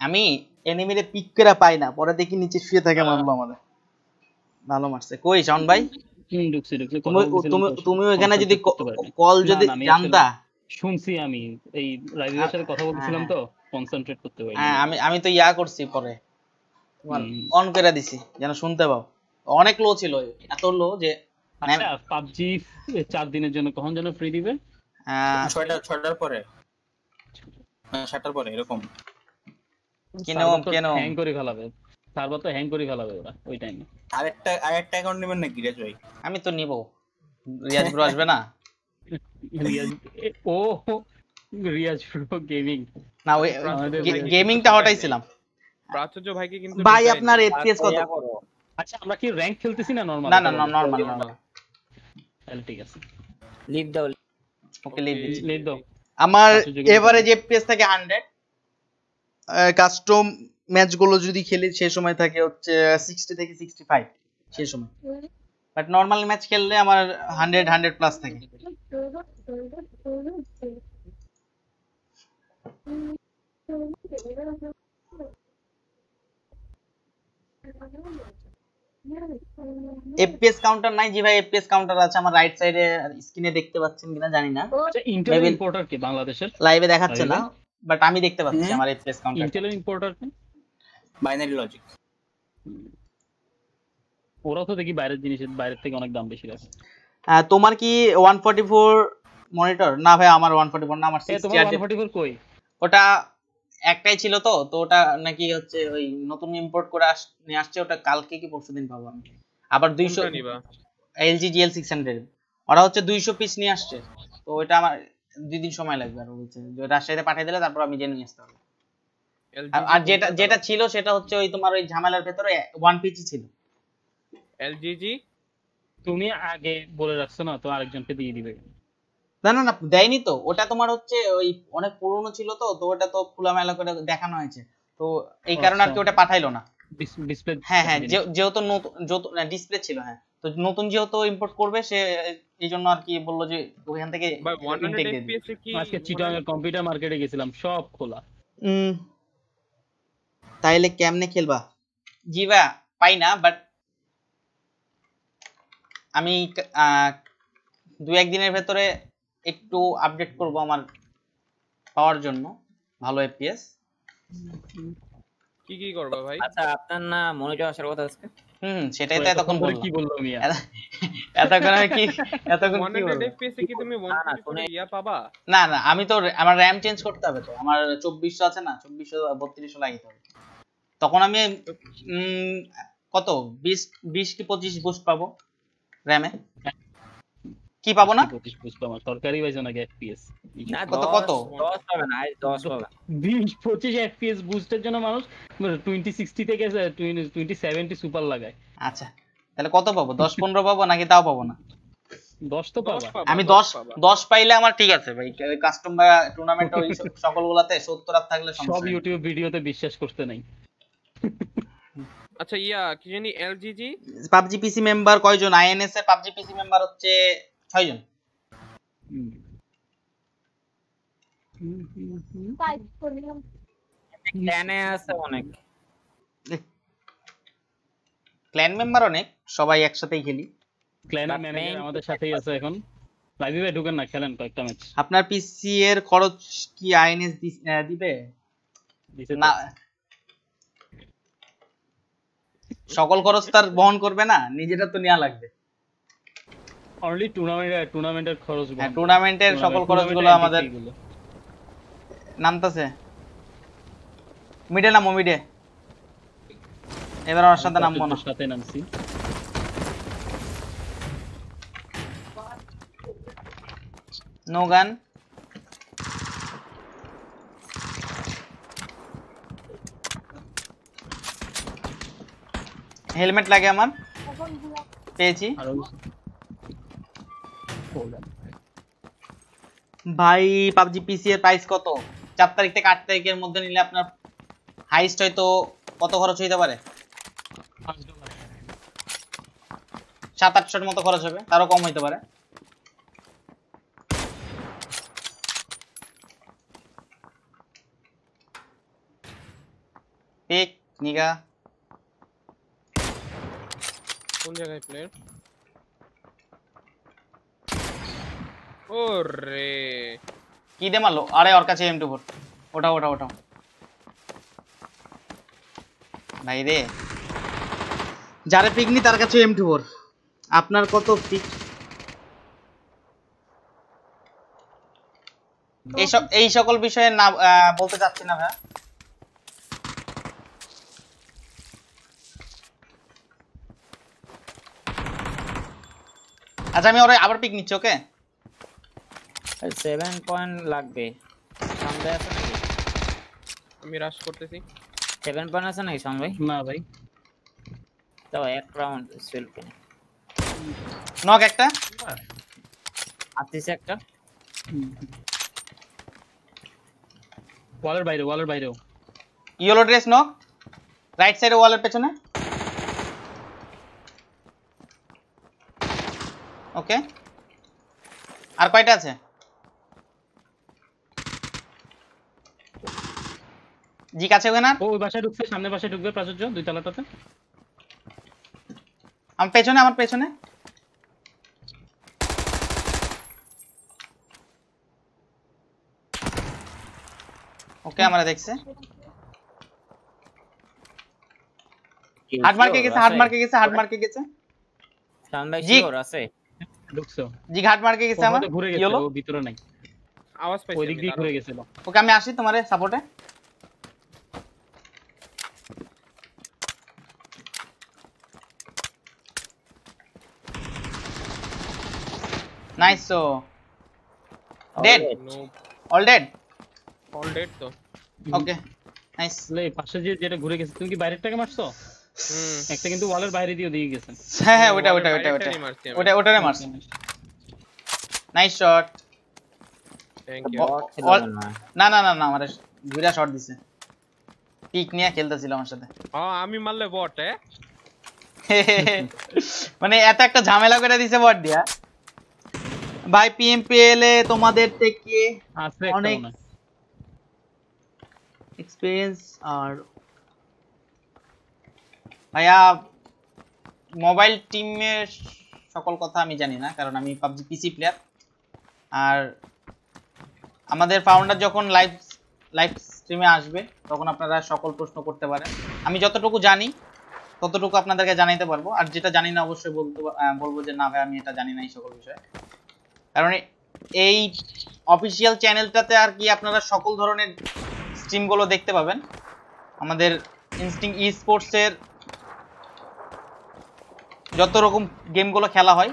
আমি এনিমিরে পিক করে পাই না পরে দেখি নিচে শুয়ে থাকে মারলো আমারে ভালো মারছে কই শাওন ভাই তুমি এখানে যদি কল যদি জানতা শুনছি আমি এই রাইজের সাথে কথা বলছিলাম তো কনসেন্ট্রেট করতে পারি হ্যাঁ আমি তো ইয়া করছি পরে অন করে দিছি যেন শুনতে পাও অনেক লো ছিল এত লো যে আচ্ছা PUBG 4 দিনের জন্য কখন যেন ফ্রি দিবে 6টার পরে 7টার পরে এরকম কেন কেন হ্যাং করে খেলাবে সার্ভার তো হ্যাং করে ফেলাবে ওরা ওই টাইমে। আরেকটা অ্যাকাউন্ট নেবেন নাকি রিয়াজ ভাই? আমি তো নিব। রিয়াজ ব্রো আসবে না? রিয়াজ ও রিয়াজ ব্রো গেমিং না, ওই গেমিংটা হটাইছিলাম। প্রাচুর্য ভাইকে কিন্তু ভাই আপনার এফপিএস কত? আচ্ছা আমরা কি র‍্যাঙ্ক খেলতেছি না নরমাল? না না নরমাল নরমাল। তাহলে ঠিক আছে লিড দাও। ওকে লিড দাও। আমার এভারেজ এফপিএস থাকে 100। কাস্টম ম্যাচগুলো যদি খেলি সেই সময় থাকে হচ্ছে 60 থেকে 65 সেই সময়, বাট নরমাল ম্যাচ খেললে আমার 100 100 প্লাস থাকে। FPS কাউন্টার নাই জি ভাই, FPS কাউন্টার আছে আমার রাইট সাইডে, স্ক্রিনে দেখতে পাচ্ছেন কিনা জানি না। আচ্ছা ইন্টেল ইম্পোর্টার কি বাংলাদেশের? লাইভে দেখাচ্ছে না বাট আমি দেখতে পাচ্ছি আমার FPS কাউন্টার। ইন্টেল ইম্পোর্টার কি? Binary logic. ওরা তো দেখি বাইরের জিনিসের বাইরের থেকে অনেক দাম বেশি আছে। তোমার কি 144 মনিটর? না ভাই আমার 144 না, আমার 144 কই? ওটা একটাই ছিল তো, তো ওটা নাকি হচ্ছে ওই নতুন ইম্পোর্ট করে নিয়ে আসছে, ওটা কালকে কি পরশুদিন পাবো আমি। আবার 200 নিবা LG GL 600 ওরা হচ্ছে 200 পিস নিয়ে আসছে, তো ওটা আমার 2 দিন সময় লাগবে। আর বলছে যে রাজশাহীতে পাঠিয়ে দিলে তারপর আমি জেনে নিয়ে আসতে হবে। আর যেটা ছিল সেটা হচ্ছে ওই তোমার ওই ঝামেলার ভিতরে 1 পিসই ছিল LG G। তুমি আগে বলে রাখছো না তো আরেকজনকে দিয়ে দিবে? না না না দেয়নি তো, ওটা তোমার হচ্ছে ওই অনেক পুরনো ছিল তো, তো ওটা তো খোলামেলা করে দেখানো হয়েছে, তো এই কারণে আর কি ওটা পাঠাইলো না। ডিসপ্লে হ্যাঁ হ্যাঁ যেহেতু ডিসপ্লে ছিল, হ্যাঁ তো নতুন যেহেতু ইম্পোর্ট করবে সে এইজন্য আর কি বললো যে ওখান থেকে। ভাই 100 FPS কি আজকে চিটাং এর কম্পিউটার মার্কেটে গেছিলাম সব খোলা। তাইলে কেমনে খেলবা? জি ভাই পাই না, বাট আমি দুই এক দিনের ভেতরে একটু আপডেট করব আমার পাওয়ার জন্য ভালো এফপিএস। কি কি করবে ভাই? আচ্ছা আপনার না মনিটর আসার কথা আজকে? সেটাই তো এতক্ষণ বললাম। কি বললাম মিয়া এতক্ষণ কি? এতক্ষণ কি বললাম? 100 এফপিএস কি তুমি মনিটর পাবা? না না আমি তো আমার RAM চেঞ্জ করতে হবে, তো আমার 2400 আছে না, 2400 3200 লাগিতে হবে, তখন আমি কত 20 কি 25 বুস্ট পাবো RAM এ। কি পাবো না? সরকারি ভাইজ নাকি FPS না কত 10 হবে না, 10 হবে 20 25 FPS বুস্টের জন্য মানুষ 2060 থেকে 2070 সুপার লাগায়। আচ্ছা তাহলে কত পাবো? 10 15 পাবো নাকি তাও পাবো না? 10 তো পাবো আমি। 10 পাইলে আমার ঠিক আছে ভাই, কাস্টম বা টুর্নামেন্ট ওই সকলগুলাতে 70 আপ থাকলে সব ইউটিউব ভিডিওতে বিশ্বাস করতে নাই। আচ্ছা ইয়া কি জানি LG G PUBG PC member কয়জন? INS এর PUBG PC মেম্বার হচ্ছে 6 জন। ক্ল্যানে আছে অনেক, ক্ল্যান মেম্বার অনেক, সবাই একসাথেই খেলি। ক্ল্যান ম্যানেজার আমাদের সাথেই আছে এখন। লাইভে ভাই ঢুকেন না, খেলেন কয়েকটা ম্যাচ। আপনার পিসি এর খরচ কি INS দিবে না? সকল খরচ তার বহন করবে না, নিজেটা তো নেওয়া লাগবে। অনলি টুর্নামেন্টের খরচ, হ্যাঁ টুর্নামেন্টের সকল খরচগুলো আমাদের নামতাছে। মিডে নামো, মিডে এবার ওর সাথে নামবো না? সাথে নামছি। নো গান হেলমেট লাগে আমার, পেয়েছি। ভাই PUBG PC এর প্রাইস কত? 4 তারিখ থেকে 8 তারিখের মধ্যে নিলে আপনার হাইস্ট হয়তো কত খরচ হইতে পারে? $5। 700-800 এর মতো খরচ হবে, তারও কম হইতে পারে। এক নিগা কোন জায়গায় প্লেয়ার? ওরে কি দে মারলো? আরে ওর কাছে M24। ওটাও ওটাও ওটাও ভাই রে, যারে পিক নি তার কাছে M24। আপনার কত পিক? এই সকল বিষয়ে না বলতে চাচ্ছি না ভাই। আচ্ছা আমি ওরে আবার পিক নিচ্ছি ওকে 7 পয়েন্ট লাগবে সামনে আছে নাকি আমি রাশ করতেছি 7 পয়েন্ট আছে নাকি সামনে ভাই না ভাই দাও এক রাউন্ড সেল করে নক একটা আতিছে একটা ওয়ালের বাইরে ইয়েলো ড্রেস নক রাইট সাইডে ওয়ালের পেছনে ओके আর কয়টা আছে জি কাছে ওখানে ও ওই পাশে ঢুকছে সামনে পাশে ঢুকবে প্রাচুর্য দুই তলাটাতে আমার পেছনে ওকে আমরা দেখছে হার্ড মার্কে গেছে সামনে কি ওর আছে দুঃখছো জি ঘাট মারকে গেছে আমার ইয়েলো ভিতরে নাই আওয়াজ পাইছে ওই দিক দিয়ে ঘুরে গেছিল ওকে আমি আসি তোমারে সাপোর্টে nice so dead all dead তো ওকে নাইস লে পাশে যে যেটা ঘুরে গেছে তুমি কি বাইরেরটাকে মারছো একটা কিন্তু ওয়ালের বাইরে দিয়ে দিয়ে গেছেন হ্যাঁ ওটারে মারছি নাইস শট থ্যাঙ্ক ইউ না না না না আমারে দুইটা শট দিছে পিক নিয়ে খেলতেছিল আমার সাথে হ্যাঁ আমি মারলে বট মানে এত একটা ঝামেলা করে দিয়েছে বট দিয়া ভাই পিএমপিএল এ তোমাদের থেকে অনেক এক্সপেরিয়েন্স আর ভাইয়া মোবাইল টিমের সকল কথা আমি জানি না কারণ আমি পাবজি পিসি প্লেয়ার আর আমাদের ফাউন্ডার যখন লাইভ স্ট্রিমে আসবে তখন আপনারা সকল প্রশ্ন করতে পারেন আমি যতটুকু জানি ততটুকু আপনাদেরকে জানাইতে পারবো আর যেটা জানি না অবশ্যই বলবো যে না ভাই আমি এটা জানি না এই সকল বিষয়ে কারণ এই অফিসিয়াল চ্যানেলটাতে আর কি আপনারা সকল ধরনের স্ট্রিমগুলো দেখতে পাবেন আমাদের ইনস্টিংক্ট ই-স্পোর্টসের যত রকম গেমগুলো খেলা হয়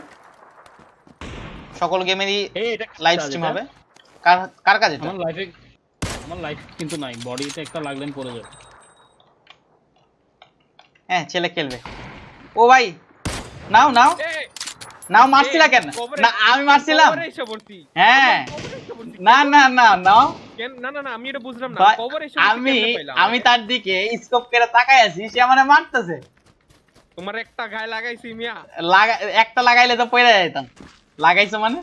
সকল গেমেরই লাইভ স্ট্রিম হবে কার কার কাছে এটা আমার লাইভ কিন্তু নাই বডিতে একটা লাগলেন পড়ে যাবে হ্যাঁ ছেলে খেলবে ও ভাই নাও মারছিলা কেন না আমি মারছিলাম হ্যাঁ না না না নাও কেন না না আমি এটা বুঝলাম না কভার এসে আমি তার দিকে স্কোপ করে তাকায় আছি সে আমারে মারতেছে তোমার একটা গায় লাগাইছি মিয়া একটা লাগাইলে তো পড়ে যাইতাম লাগাইছো মানে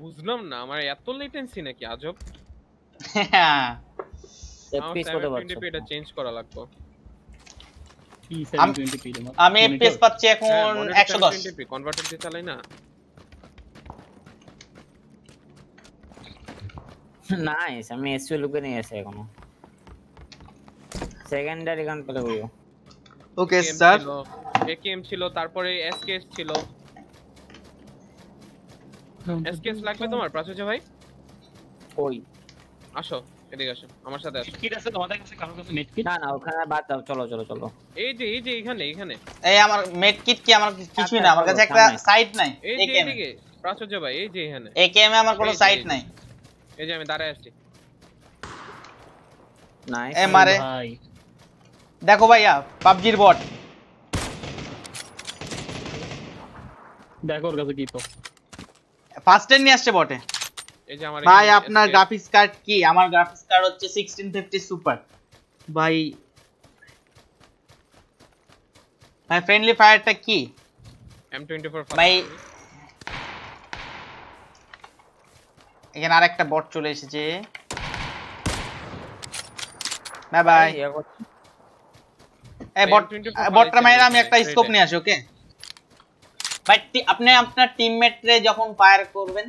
বুঝলাম না আমার এত লেটেন্সি নাকি আজব হ্যাঁ এফপিএস কত বাড়ছে এটা চেঞ্জ করা লাগবে কি 720p আমি এফপিএস পাচ্ছি এখন 110 কনভার্টার দিয়ে চালাই না নাইস আমি এসইউ লুকে নিয়ে এসে এখন সেকেন্ডারি গান পেলে হইও ওকে স্যার একেএম ছিল তারপরে এসকেএস ছিল এসকেএস লাগবে তোমার প্রাচুর্য ভাই কই আসো এদিকে আসো আমার সাথে আসো কিট আছে তোমাদের কাছে কারো কাছে মেড কিট না না ওখানে বাদ দাও চলো এই যে এখানে এই আমার মেড কিট কি আমার কিছুই না আমার কাছে একটা সাইট নাই একেএম এদিকে প্রাচুর্য ভাই এই যে এখানে একেএম এ আমার কোনো সাইট নাই এই যে আমি দাঁড়ায় আছি নাইস এ মারে ভাই देखो भैया PUBG बॉट देखो और कैसे की तो फास्ट एंड नहीं আসছে বটে এই যে আমারে ভাই আপনার গ্রাফিক্স কার্ড কি আমার গ্রাফিক্স কার্ড হচ্ছে 1650 সুপার ভাই ভাই ফ্রেন্ডলি ফায়ারটা কি M24 ভাই এখানে আরেকটা বট চলে এসেছে বাই বাই ए बॉट मेरा मैं একটা স্কোপ নিয়ে আসি ওকে বাট আপনি আপনার টিমমেট রে যখন ফায়ার করবেন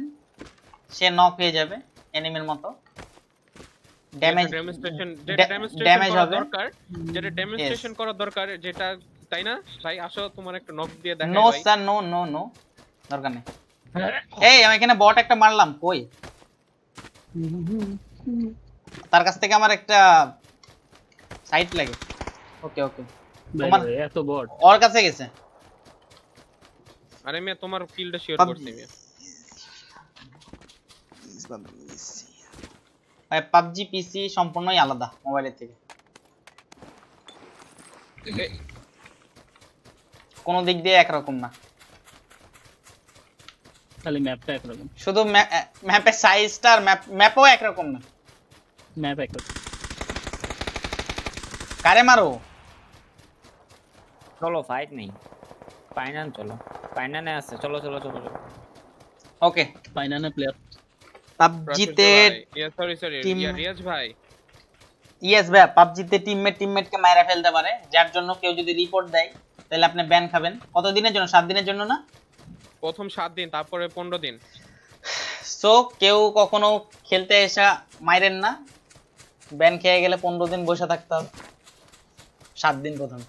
সে নক হয়ে যাবে এনিমির মতো ড্যামেজ হবে দরকার যেটা ডেমনস্ট্রেশন করা দরকার যেটা তাই না ভাই আসো তোমার একটা নক দিয়ে দেখাই নো স্যার নো দরকার নেই এই আমি এখানে বট একটা মারলাম কই তার কাছ থেকে আমার একটা সাইট লাগে ओके ओके তোমার এত বট ওর কাছে গেছে अरे मैं तुम्हारा फील्ड शेयर करते हैं इस बार भाई PUBG PC সম্পূর্ণই আলাদা মোবাইলের থেকে কোন দিক দিয়ে এক রকম না খালি ম্যাপটা এক রকম শুধু ম্যাপের সাইজটা আর ম্যাপও এক রকম না ম্যাপ এক রকম কারে মারো চলো ফাইট নেই फाइनल चलो फाइनल है ऐसे चलो चलो चलो ओके फाइनल है प्लेयर पबजी ते यस सॉरी सॉरी रियाज भाई यस भाई पबजी ते टीममेट के मारा ফেলতে পারে যার জন্য কেউ যদি রিপোর্ট দেয় তাহলে আপনি ব্যান খাবেন কত দিনের জন্য 7 দিনের জন্য না প্রথম 7 দিন তারপরে 15 দিন সো কেউ কখনো খেলতে এসা মাইরেন না ব্যান খেয়ে গেলে 15 দিন বসে থাকতে হবে 7 দিন প্রথম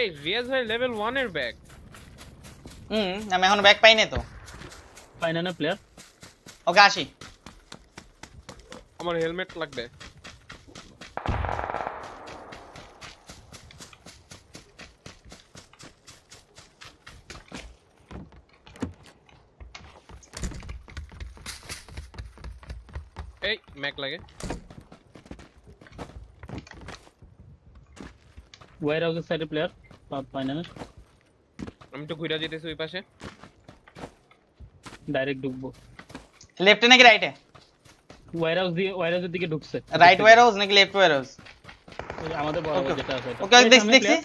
ए रियाज भाई लेवल 1 এর ব্যাক আমি এখন ব্যাক পাইনি তো পাইনা না প্লেয়ার ওকে আসি আমার হেলমেট লাগবে এই ম্যাক লাগে ওয়াইর ওকে সাইড প্লেয়ার फाइनल हम तो घुरा देते सुई पास है डायरेक्ट डुबो लेफ्ट ने की राइट है वायर हाउस दिखे डुब से राइट वायर हाउस ने की लेफ्ट वायर हाउस আমাদের বড় যেটা আছে ওকে দেখছি দেখছি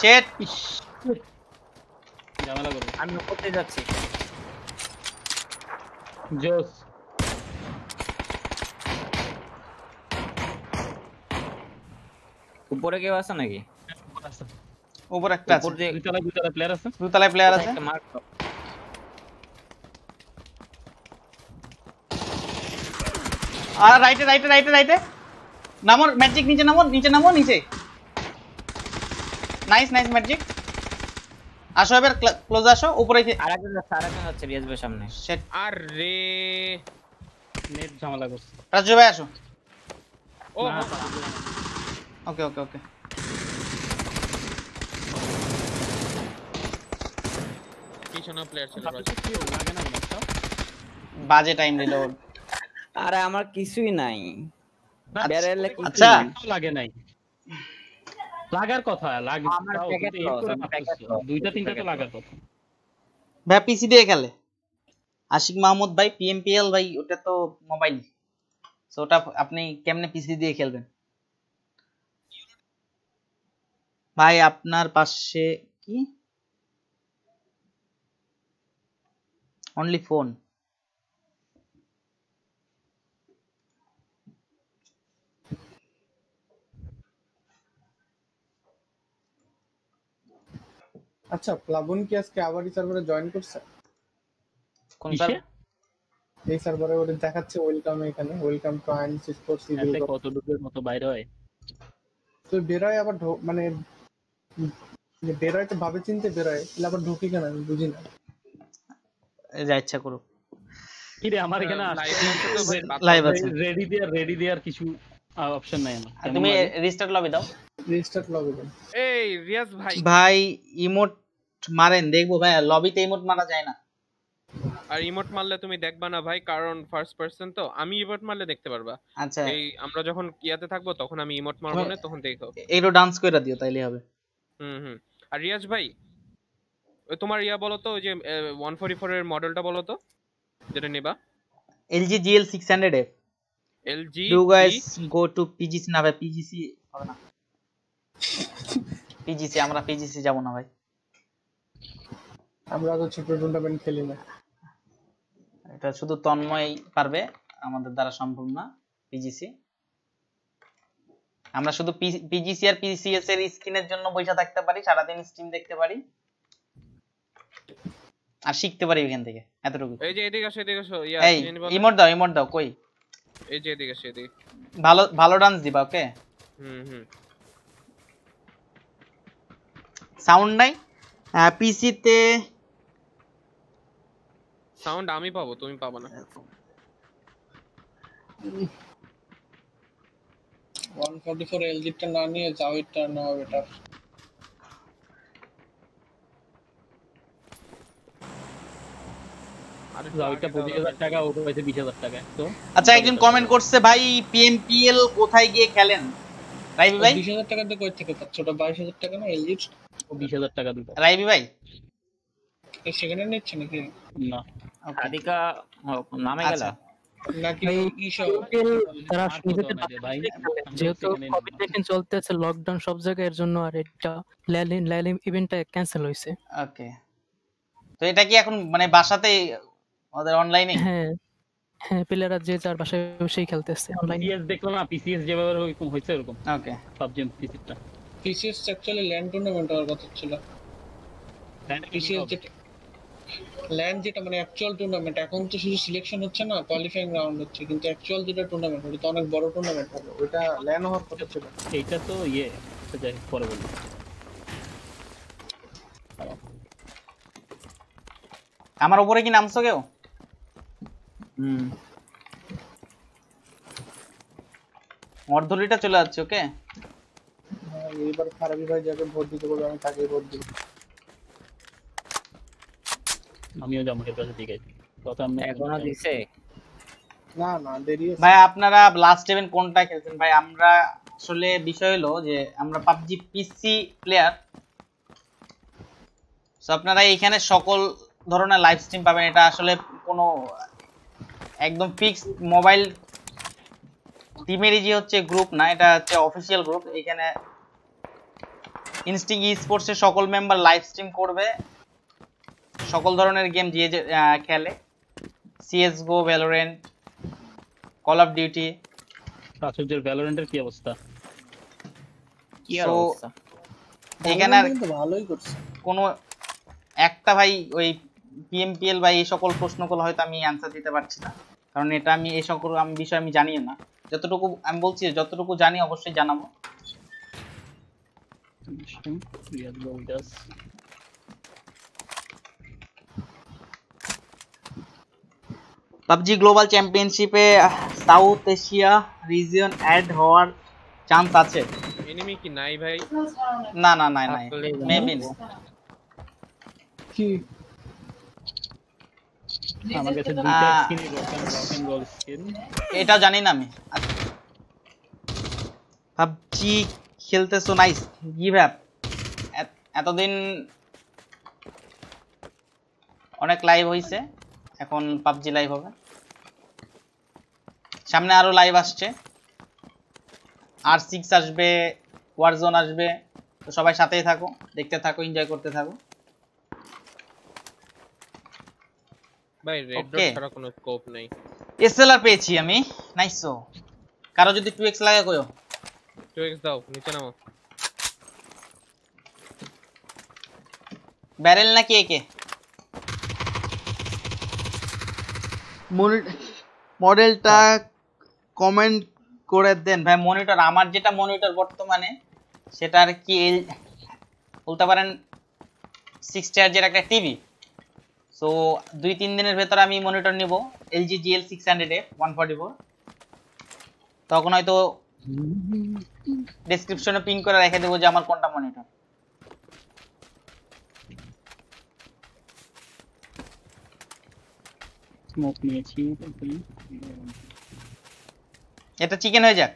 শেট জামালা করব আমি ওপরে যাচ্ছি জোস উপরে কে আছে নাকি উপরে একটা আছে উপরে দুইটা প্লেয়ার আছে দুইটা প্লেয়ার আছে একটা মার্ক দাও আর রাইটে রাইটে রাইটে রাইটে নামো ম্যাজিক নিচে নামো নিচে নামো নিচে নাইস নাইস ম্যাজিক আসো এবার ক্লোজ আসো উপরে আরেকজন আরেকজন আছে রিয়াজ ভাই সামনে সেট আরে নেট ঝামেলা করছে রাজু ভাই আসো ও okay okay okay Kishna player चले रहा है লাগে না বুঝছো বাজে টাইম রিলোড আরে আমার কিছুই নাই ব্যারেলে কিছু আচ্ছা লাগে নাই লাগার কথা লাগে আমার প্যাকেট দুইটা তিনটা তো লাগার কথা ভাই পিসি দিয়ে খেলে আশিক মাহমুদ ভাই পিএমপিএল ভাই ওটা তো মোবাইল সো ওটা আপনি কেমনে পিসি দিয়ে খেলবেন भाई आपनार पाशे की ओनली फोन अच्छा प्लाबुन की আজকে আবার সার্ভারে জয়েন করছে কোন সার্ভার এই সার্ভারে ওটা দেখাচ্ছে ওয়েলকাম এখানে ওয়েলকাম টু iNESOfficial সিরিজ কত লোকের মতো বাইরে হয় তো বের হয় আবার মানে যে বেরায় তো ভাবে চিনতে বেরায় তাহলে আবার ঢুকি কেন আমি বুঝি না যা ইচ্ছা করো কি রে আমার এখানে লাইভ আছে রেডি দেয়ার কিছু অপশন নাই আমার তুমি রিস্টার্ট লবি দাও রিস্টার্ট লবি দাও এই রিয়াজ ভাই ভাই ইমোট মারেন দেখবো ভাই লবিতে ইমোট মারা যায় না আর ইমোট মারলে তুমি দেখবা না ভাই কারণ ফার্স্ট পারসন তো আমি ইমোট মারলে দেখতে পারবা আচ্ছা এই আমরা যখন কিয়াতে থাকবো তখন আমি ইমোট মারব না তখন দেখো এইরো ডান্স কইরা দিও তাইলে হবে আর রিয়াজ ভাই তোমার ইয়া বলো তো যে 144 এর মডেলটা বলো তো যেটা নেবা LG GL 600F LG do guys go to PGC না ভাই PGC হবে না PGC আমরা PGC যাব না ভাই আমরা তো ছোট টুর্নামেন্ট খেলি না এটা শুধু তন্ময় পারবে আমাদের দ্বারা সম্ভব না PGC আমরা শুধু পিজিসি আর পিসিএস এর স্ক্রিনের জন্য বইসা থাকতে পারি সারা দিন স্ট্রিম দেখতে পারি আর শিখতে পারি ওখান থেকে এতটুকু এই যে এদিকে আসো ইয়া ইমোট দাও কই এই যে এদিকে আসো এদিকে ভালো ভালো ডান্স দিবা ওকে সাউন্ড নাই পিসি তে সাউন্ড আমি পাবো তুমি পাবা না 144 LG টা না নিয়ে যাও এটা নাও এটা चलते लकडाउन सब जगह तो এটা কি এখন মানে ভাষাতে ওদের অনলাইনে হ্যাঁ হ্যাঁ প্লেয়াররা যে চার ভাষায় সেই খেলতেছে অনলাইন পিএস দেখলাম না পিসিএস যেভাবে এরকম হইছে এরকম ওকে PUBG পিসিটা পিসিএস অ্যাকচুয়ালি ল্যান্ড টুর্নামেন্ট আর কথা ছিল ল্যান্ড পিসিএস যেটা ল্যান্ড যেটা মানে অ্যাকচুয়াল টুর্নামেন্ট এখন তো শুধু সিলেকশন হচ্ছে না কোয়ালিফাইং রাউন্ড হচ্ছে কিন্তু অ্যাকচুয়াল যেটা টুর্নামেন্ট ওটা তো অনেক বড় টুর্নামেন্ট হবে ওটা ল্যান্ড হওয়ার কথা ছিল এইটা তো ইয়ে যাই পরে বলি আমার উপরে কি নামছো কেউ অর্ধলিটা চলে যাচ্ছে ওকে এইবার ফারাবি ভাই যাকে ভোট দিতে বলবো আমি তাকেই ভোট দিব আমিও জামাকের কাছে দিয়ে গেছি কথা আমি এখনো দিছে না না দেরি আছে ভাই আপনারা লাস্ট ইভেন্ট কোনটা খেলছেন ভাই আমরা আসলে বিষয় হলো যে আমরা PUBG পিসি প্লেয়ার সো আপনারা এইখানে সকল ধরনের লাইভ স্ট্রিম পাবেন এটা আসলে কোনো একদম ফিক্সড মোবাইল টিমেরই যে হচ্ছে গ্রুপ না এটা হচ্ছে অফিশিয়াল গ্রুপ এখানে ইনস্টিং ই-স্পোর্টস এর সকল মেম্বার লাইভ স্ট্রিম করবে সকল ধরনের গেম যে খেলে CS GO Valorant Call of Duty প্রাচুর্যের ভ্যালোরেন্টের কি অবস্থা কি অবস্থা এখানে ভালোই করছে কোনো একটা ভাই ওই PMPL ভাই এই সকল প্রশ্নগুলো হয়তো আমি অ্যানসার দিতে পারছি না কারণ এটা আমি এই সকল বিষয় আমি জানি না যতটুকু আমি বলছি যতটুকু জানি অবশ্যই জানাবো PUBG গ্লোবাল চ্যাম্পিয়নশিপে সাউথ এশিয়া রিজিয়ন অ্যাড হওয়ার চান্স আছে এনিমি কি নাই ভাই না না না না মেবি না কি আমার কাছে দুটো স্কিনই রকেন গোল স্কিন এটা জানি না আমি PUBG খেলতেছো নাইস গিভ আপ এতদিন অনেক লাইভ হইছে এখন PUBG লাইভ হবে সামনে আরো লাইভ আসছে আর 6 আসবে ওয়ারজোন আসবে তো সবাই সাথেই থাকো দেখতে থাকো এনজয় করতে থাকো ভাই রেড ডট ছাড়া কোনো স্কোপ নাই এসএলআর পেয়েছি আমি নাইসো কারো যদি 2x লাগে কইও 2x দাও নিচে নাও ব্যারেল না কে কে মডেলটা কমেন্ট করে দেন ভাই মনিটর আমার যেটা মনিটর বর্তমানে সেটা আর কি বলতে পারেন 60 এর যেটা একটা টিভি तो दो तीन दिन भेतर आमी monitor nib LG GL 600F 144 तखन होयतो डिस्क्रिप्शने पिन करे रेखे देबो जे आमार कोनटा मॉनिटर स्मोक নিয়েছি এটা চিকেন হয়ে যাক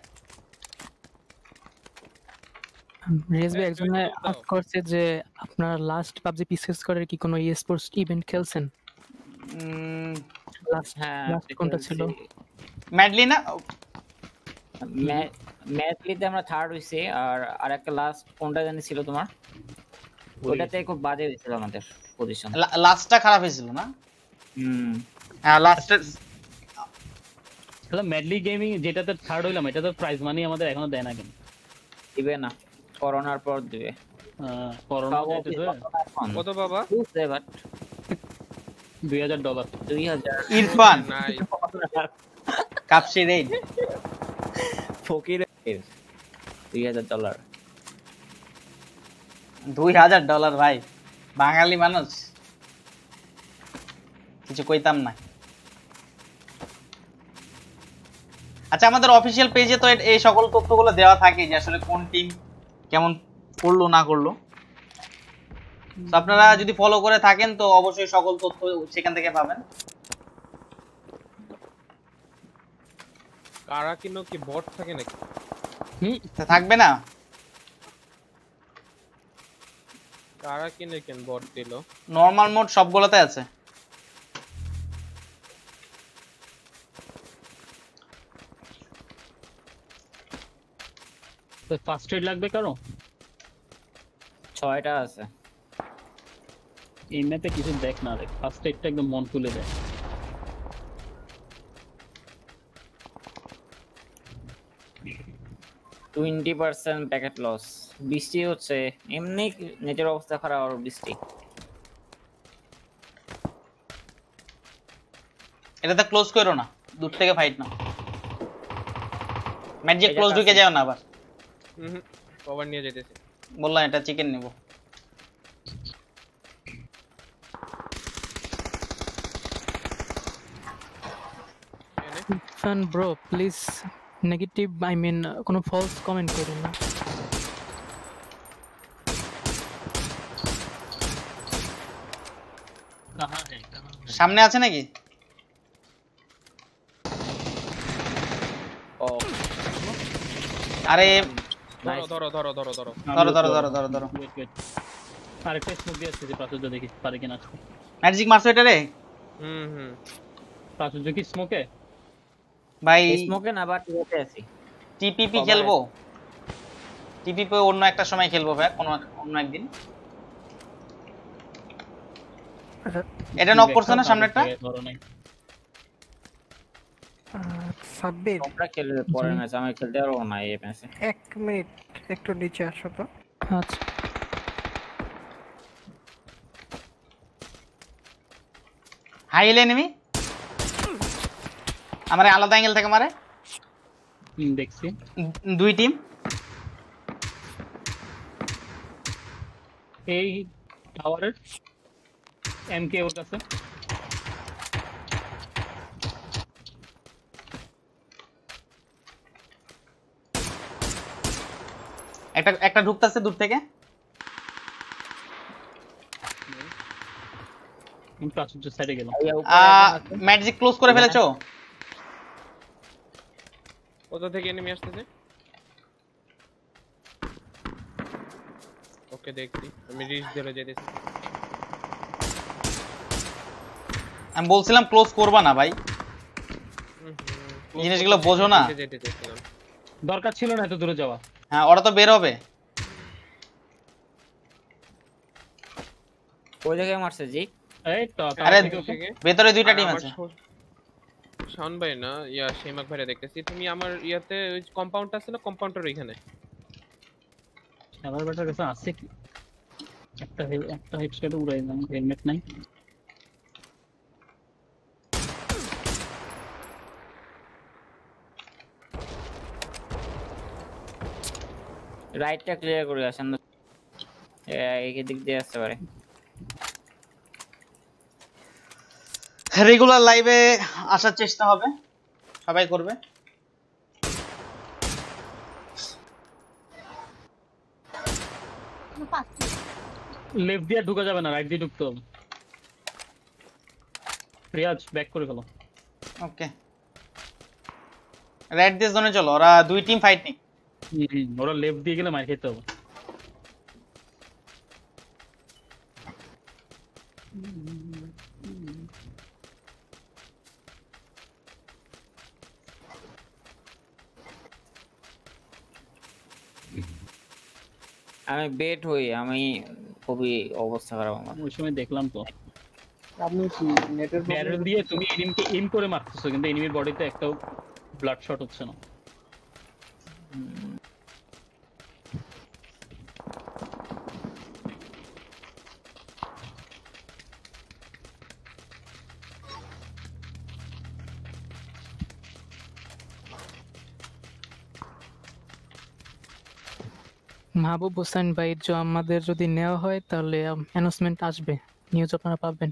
রেসবে একজনে আস্ক করছে যে আপনারা লাস্ট PUBG পিসিএস করার কি কোনো ই-স্পোর্টস ইভেন্ট খেলছেন লাস্ট হ্যাঁ কোনটা ছিল ম্যাডলি না ম্যাডলিতে আমরা থার্ড হইছে আর আরেকটা লাস্ট কোনটা জানি ছিল তোমার ওটাতে খুব বাজে হয়েছিল আমাদের পজিশন লাস্টটা খারাপ হয়েছিল না হ্যাঁ লাস্ট হলো ম্যাডলি গেমিং যেটাতে থার্ড হইলাম এটা তো প্রাইজ মানি আমাদের এখনো দেয় না কেন দিবে না করোনার পর দিবে করোনা যেতেছে কত বাবা বুঝতে বাট $2000 $2000 ইরফান কাপসি রেড ফকির $2000 $2000 ভাই বাঙালি মানুষ কিছু কইতাম না আচ্ছা আমাদের অফিশিয়াল পেজে তো এই সকল তথ্যগুলো দেওয়া থাকে যে আসলে কোন টিম কেমন করলো না করলো আপনারা যদি ফলো করে থাকেন তো অবশ্যই সকল তথ্য সেখান থেকে পাবেন কারা কিনো কি বট থাকে নাকি তা থাকবে না কারা কিনো কেন বট দিল নরমাল মোড সবগুলোতে আছে তো ফার্স্ট এড লাগবে কারো 6টা আছে এই ম্যাপে কিছু দেখ না দেখ ফার্স্ট এডটা একদম মন খুলে দেয় पैकेट लॉस बिस्टी होते हैं इमने नेचर ऑफ़ द खराब और बिस्टी इधर तक क्लोज करो ना दूसरे के फाइट ना मैजिक क्लोज दूं क्या जाओ ना बार पावर नहीं है जैसे बोला है इटा चिकन नहीं वो fun bro please negative I mean kono false comment koren na kahan hai samne ache naki oh are dhoro dhoro dhoro dhoro dhoro dhoro dhoro dhoro dhoro are test mode diyeche je Prachuryya dekhi pare kina magic marcho eta re Prachuryya ki smoke hai भाई smoke है ना बात होते ऐसी TPP खेलबो TPP অন্য একটা সময় খেলবো ভাই কোন অন্য একদিন এটা নক করছ না সামনেটা সাব্বির আমরা খেললে পরে না আমি খেলতে আর না এই ম্যাচে 1 মিনিট একটু নিচে আসো তো আচ্ছা হাই এনিমি हमारे आलादा एंगल थे हमारे देखते दुई टीम ए टावर एमके और कैसे একটা একটা ঢুকতাছে দূর থেকে আমি প্রাচুর্য সাইডে গেলাম ম্যাজিক ক্লোজ করে ফেলেছো কোথা থেকে এনিমি আসছে ওকে দেখছি আমি রিচ ধরে যাইতেছি আমি বলছিলাম ক্লোজ করবা না ভাই জিনিসগুলো বোঝো না দরকার ছিল না এত দূরে যাওয়া হ্যাঁ ওরা তো বের হবে ওই জায়গায় মারছে জি এই তো আরে ভিতরে দুইটা টিম আছে শাওন ভাই না ইয়া শেমাক ভাইরা দেখতেছি তুমি আমার ইয়াতে ওই কম্পাউন্ড আছে না কম্পাউন্ডের ওখানে আমার ব্যাটার কাছে আছে কি একটা হেডশট উড়াই দিলাম হেলমেট নাই রাইটটা ক্লিয়ার করে আসেন এই দিক দিয়ে আসতে পারে रेगुलर लाइव आसार चेष्टा होबे सबाई करबे लेफ्ट दिया ढुका जाबे ना राइट दिए ढुकते होबे रियाज बैक करे फेलो ओके राइट दिस जोने चलो ओरा दुई टीम फाइट नी ओरा लेफ्ट दिए गेले मार खेते होबे আমি বেট হই আমি খুবই অবস্থা খারাপ আমার ওই সময় দেখলাম তো আপনি নেটের ব্যারেল দিয়ে তুমি এনিমিকে এম করে মারতেছো কিন্তু এনিমির বডিতে একটাও ব্লাড শট হচ্ছে না মাহবুব হোসেন ভাই जो আমাদের যদি নেওয়া হয় তাহলে অ্যানাউন্সমেন্ট আসবে নিউজ আপনারা পাবেন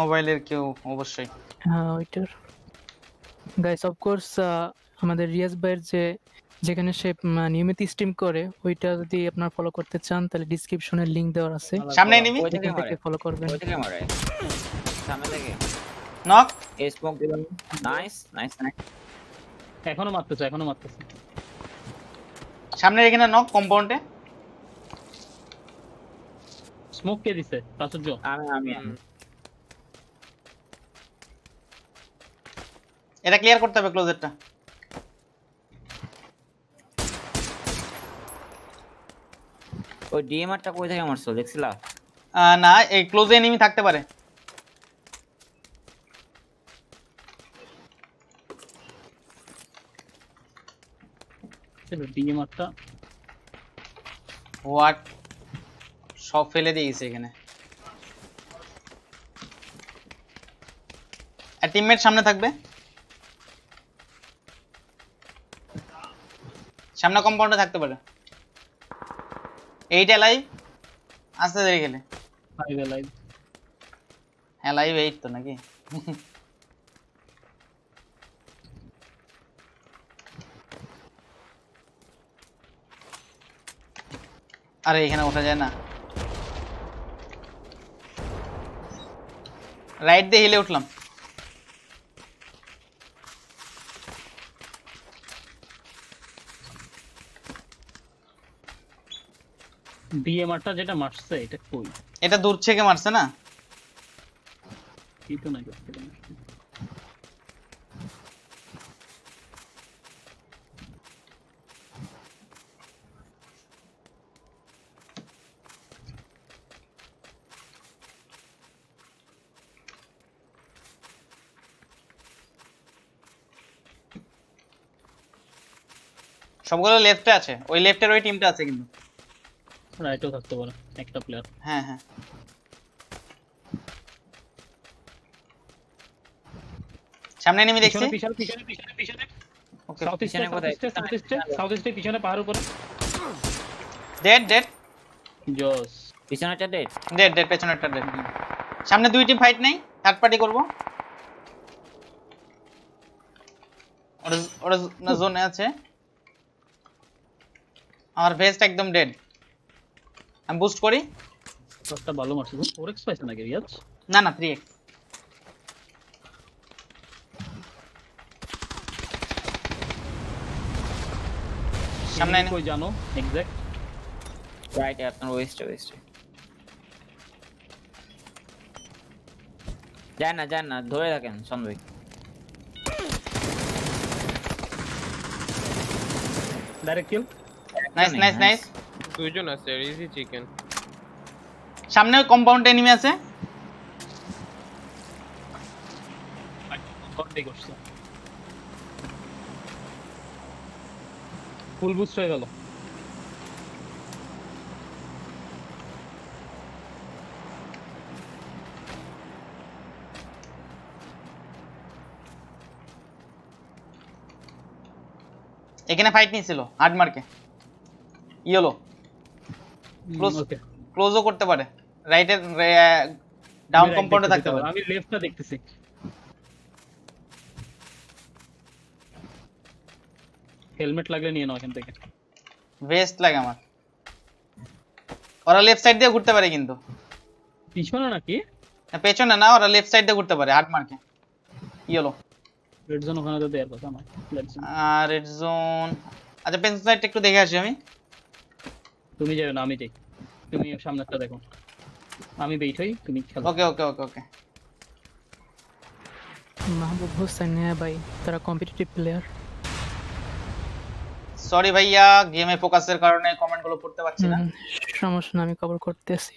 মোবাইলের কেউ অবশ্যই হ্যাঁ ওইটার গাইস অফ কোর্স আমাদের রিয়াজ ভাইয়ের যেখানে সে নিয়মিত স্ট্রিম করে ওইটা যদি আপনারা ফলো করতে চান তাহলে ডেসক্রিপশনে লিংক দেওয়া আছে সামনে এনিমি ওইটাকে ফলো করবেন ওইটাকে মারা সামনে থেকে নক এ স্মোক দিলাম নাইস নাইস নাইস এখনো মারতেছে সামনে এখানে নক কম্পাউন্ডে স্মোক কে দিছে প্রাচুর্য আমি এটা ক্লিয়ার করতে হবে ক্লোজেটটা ওই ডিএমআরটা কই থেকে মারছো দেখছিলা না এই ক্লোজে এনিমি থাকতে পারে ডিএমআরটা হোয়াট সব ফেলে দিয়েছে এখানে আর টিমমেট সামনে থাকবে সামনে কম্পাউন্ডে থাকতে পারে এইটা লাইভ আস্তে ধরে গেলে লাইভ লাইভ হ্যাঁ লাইভ এইট তো নাকি আরে এখানে ওঠা যায় না রাইট দিয়ে হিলে উঠলাম ডিএমআরটা যেটা মারছে এটা কই এটা দূর থেকে মারছে না কি তো না সবগুলো লেফটে আছে ওই লেফটের ওই টিমটা আছে কিন্তু রাইটও থাকতে পারে একটা প্লেয়ার হ্যাঁ হ্যাঁ সামনে এনিমি দেখছি পিছনে পিছনে পিছনে পিছনে ওকে সাউথ ইস্টে কোথায় সাউথ ইস্টে পিছনে পাহাড় উপরে ডেড ডেড জস পিছনেটা ডেড ডেড ডেড পিছনেটা ডেড সামনে দুই টিম ফাইট নাই থার্ড পার্টি করব ওর ওর না জোনে আছে আমার ভেস্ট একদম ডেড हम बूस्ट করি কতটা ভালো মারছে 4x পাইছে নাকি রিয়াজ না না 3x সামনে কই জানো এক্স্যাক্ট রাইট আপনার ওয়েস্টে জান না ধরে রাখেন সনভাই direct kill nice nice nice দুইজন আছে ইজি চিকেন সামনে কম্পাউন্ড এনিমি আছে কত দে করছে ফুল বুস্ট হয়ে গেল এখানে ফাইট নিছিল হার্ড মার্কে ইয়েলো ক্লোজ ক্লোজও করতে পারে রাইটে ডাউন কম্পাউন্ডে থাকতে পারে আমি লেফটটা দেখতেছি হেলমেট লাগলে নিয়ে নাও এখান থেকে ভেস্ট লাগে আমার ওরা লেফট সাইড দিয়ে ঘুরতে পারে কিন্তু পিছনে নাকি না পেছনে না ওরা লেফট সাইড দিয়ে ঘুরতে পারে হার্ট মার্কে ইয়েলো রেড জোন ওখানে তো দেয়ার কথা আমার আর রেড জোন আচ্ছা পেছন সাইডটা একটু দেখে আসি আমি তুমি যাও না আমি যাই তুমি সামনেটা দেখো আমি বেইট হই তুমি খেলো ওকে ওকে ওকে ওকে মাহবুব হোসেন है भाई तेरा কম্পিটিটিভ প্লেয়ার সরি भैया গেমে ফোকাসের কারণে কমেন্ট গুলো পড়তে পারছি না সমস্যা না আমি কভার করতেছি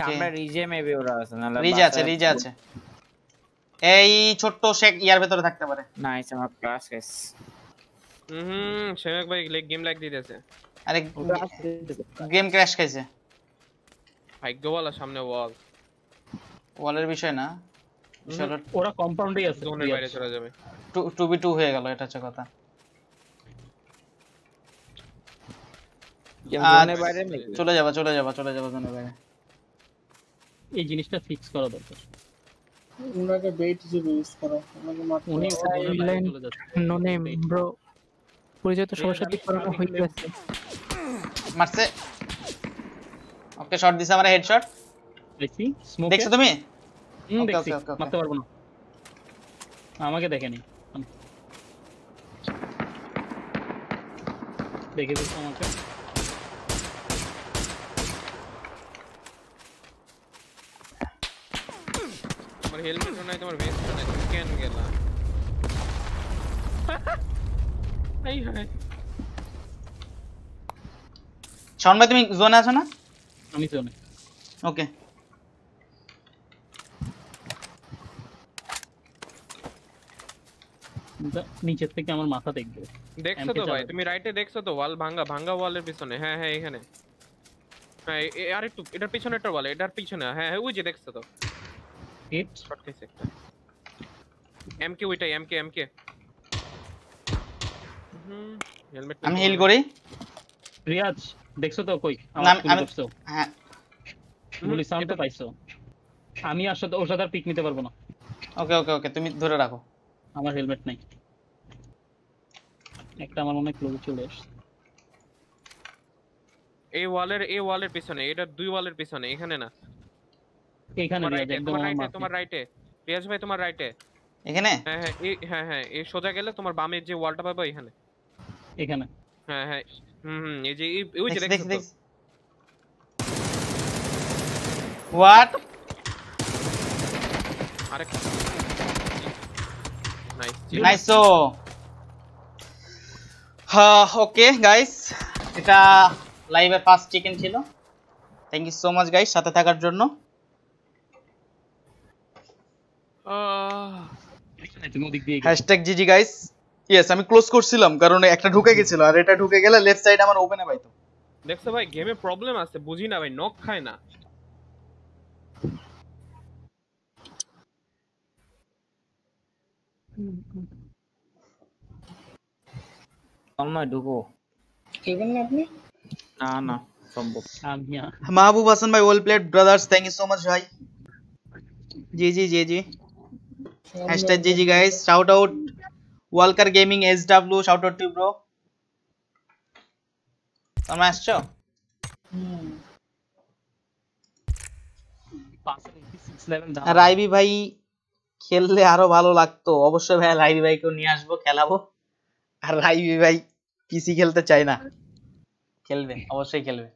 সামনে রিজে মেবি ওরা আছে না রিজে আছে এই ছোট শেক ইয়ার ভিতরে থাকতে পারে নাইস আমার ক্লাস গাইস শেক ভাই গেম ল্যাগ দিতেছে আরে গেম ক্র্যাশ খাইছে ভাগ্যওয়ালা সামনে ওয়াল ওয়ালের বিষয় না ওরা কম্পাউন্ডেই আছে জোনের বাইরে চলে যাবে 2v2 হয়ে গেল এটা হচ্ছে কথা জোনের বাইরে চলে যাবা জোনের বাইরে এই জিনিসটা ফিক্স করা দরকার ওনাকে বেট হিসেবে ইউজ করা ওনাকে মাত্র অনলাইন নো নেম ব্রো পরিচয় তো সবার সাথে করানো হয়ে গেছে মারছে ওকে শট দিছে আমার হেডশট দেখি স্মোক দেখছো তুমি দেখছি মারতে পারবো না আমাকে দেখেনি দেখে দিছো আমাকে আমার হেলমেট নাই তোমার ভেস্ট নাই কেন গেলা आई हाय शान भाई तुम जोन आছো না আমি जोन ओके नीचे থেকে আমার মাথা দেখবে দেখছো তো ভাই তুমি রাইটে দেখছো তো ওয়াল ভাঙা ভাঙা ওয়ালের পিছনে হ্যাঁ হ্যাঁ এখানে হ্যাঁ আরে একটু এটার পিছনে একটা ওয়াল এটার পিছনে হ্যাঁ ওই যে দেখছো তো হিট শট খাইছে একটা এমকে ওইটাই এমকে এমকে আমি হিল করি রিয়াজ দেখছো তো কই আমি দেখছো হ্যাঁ গুলি সাউন্ড তো পাইছো আমি আসলে ওর সাথে আর পিক নিতে পারবো না ওকে ওকে ওকে তুমি ধরে রাখো আমার হেলমেট নাই একটা আমার মনে ক্লোজ চলে আসছে এই ওয়ালের পিছনে এটা দুই ওয়ালের পিছনে এখানে না এখানে রিয়াজ একদম তোমার রাইটে রিয়াজ ভাই তোমার রাইটে এখানে হ্যাঁ হ্যাঁ হ্যাঁ এই সোজা গেলে তোমার বামে যে ওয়ালটা পাবে এখানে এখানে হ্যাঁ হ্যাঁ হুম এই যে ওই যে দেখছো তো হোয়াট আরে নাইস নাইস সো হ্যাঁ ওকে গাইস এটা লাইভে 5 চিকেন ছিল thank you so much guys সাথে থাকার জন্য हैशटैग जीजी गाइस यस আমি ক্লোজ করছিলাম কারণ একটা ঢুকে গিয়েছিল আর এটা ঢুকে গেল লেফট সাইড আমার ওপেনে ভাই তো দেখছো ভাই গেমে প্রবলেম আছে বুঝিনা ভাই নক খায় না আমা ঢুকো কেমন আপনি না না সম্ভব আমি মাহবুব হাসান ভাই well played brothers thank you so much ভাই जी जी जी जी Hashtag GG guys. Shout out Walker Gaming SW. Shout out to you, bro. Tomra ascho? Raibi bhai khelle aro bhalo lagto. Obosshoi bhai Raibi bhai ke niye ashbo khelabo. Ar Raibi bhai PC khelte chay na. Khelbe, obosshoi khelbe.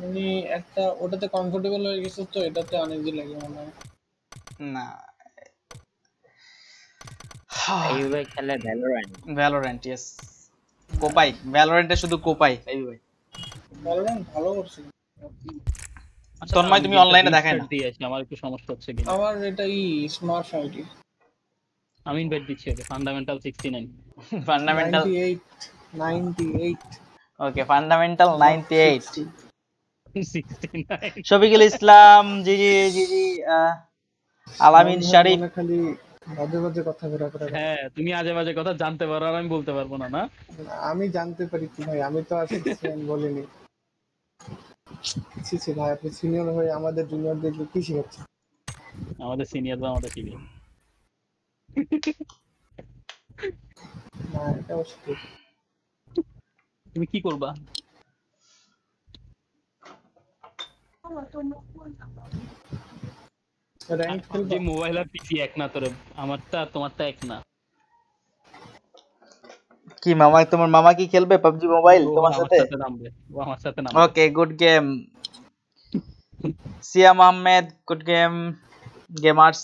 মানে একটা ওটাতে comfortable হয়ে গেছে তো এটাতে অনেক দিন লাগে মনে হয় না এই ভাই খেলে ভ্যালোরেন্ট ভ্যালোরেন্ট यस কোপাই ভ্যালোরেন্টে শুধু কোপাই এই ভাই ভ্যালোরেন্ট ভালো করছে তন্ময় তুমি অনলাইনে দেখাই না আমার একটু সমস্যা হচ্ছে গেম আমার এটা ই স্মার্ট আইডি আমি ইনভাইট দিচ্ছি okay fundamental 69 fundamental 98 okay fundamental 98 69 Shafiqul Islam G G G G Alamin Sharif খালি আজেবাজে কথা বলা করে হ্যাঁ তুমি আজেবাজে কথা জানতে পারো আর আমি বলতে পারবো না না আমি জানতে পারি তুমি আমি তো আসলে কিছু বলিনি ছি ছি ভাই আপনি সিনিয়র হয়ে আমাদের জুনিয়রদের কি শেখাচ্ছেন আমাদের সিনিয়ররা আমাদের টিভি না এটা অসুবিধা তুমি কি করবা रैंक खेल जे मोबाइल আর পিসি এক না তোর আমারটা তোমারটা এক না কি মামা তোমার মামা কি খেলবে PUBG মোবাইল তোমার সাথে ও আমার সাথে নামবে okay good game Siam Ahmed good game gamers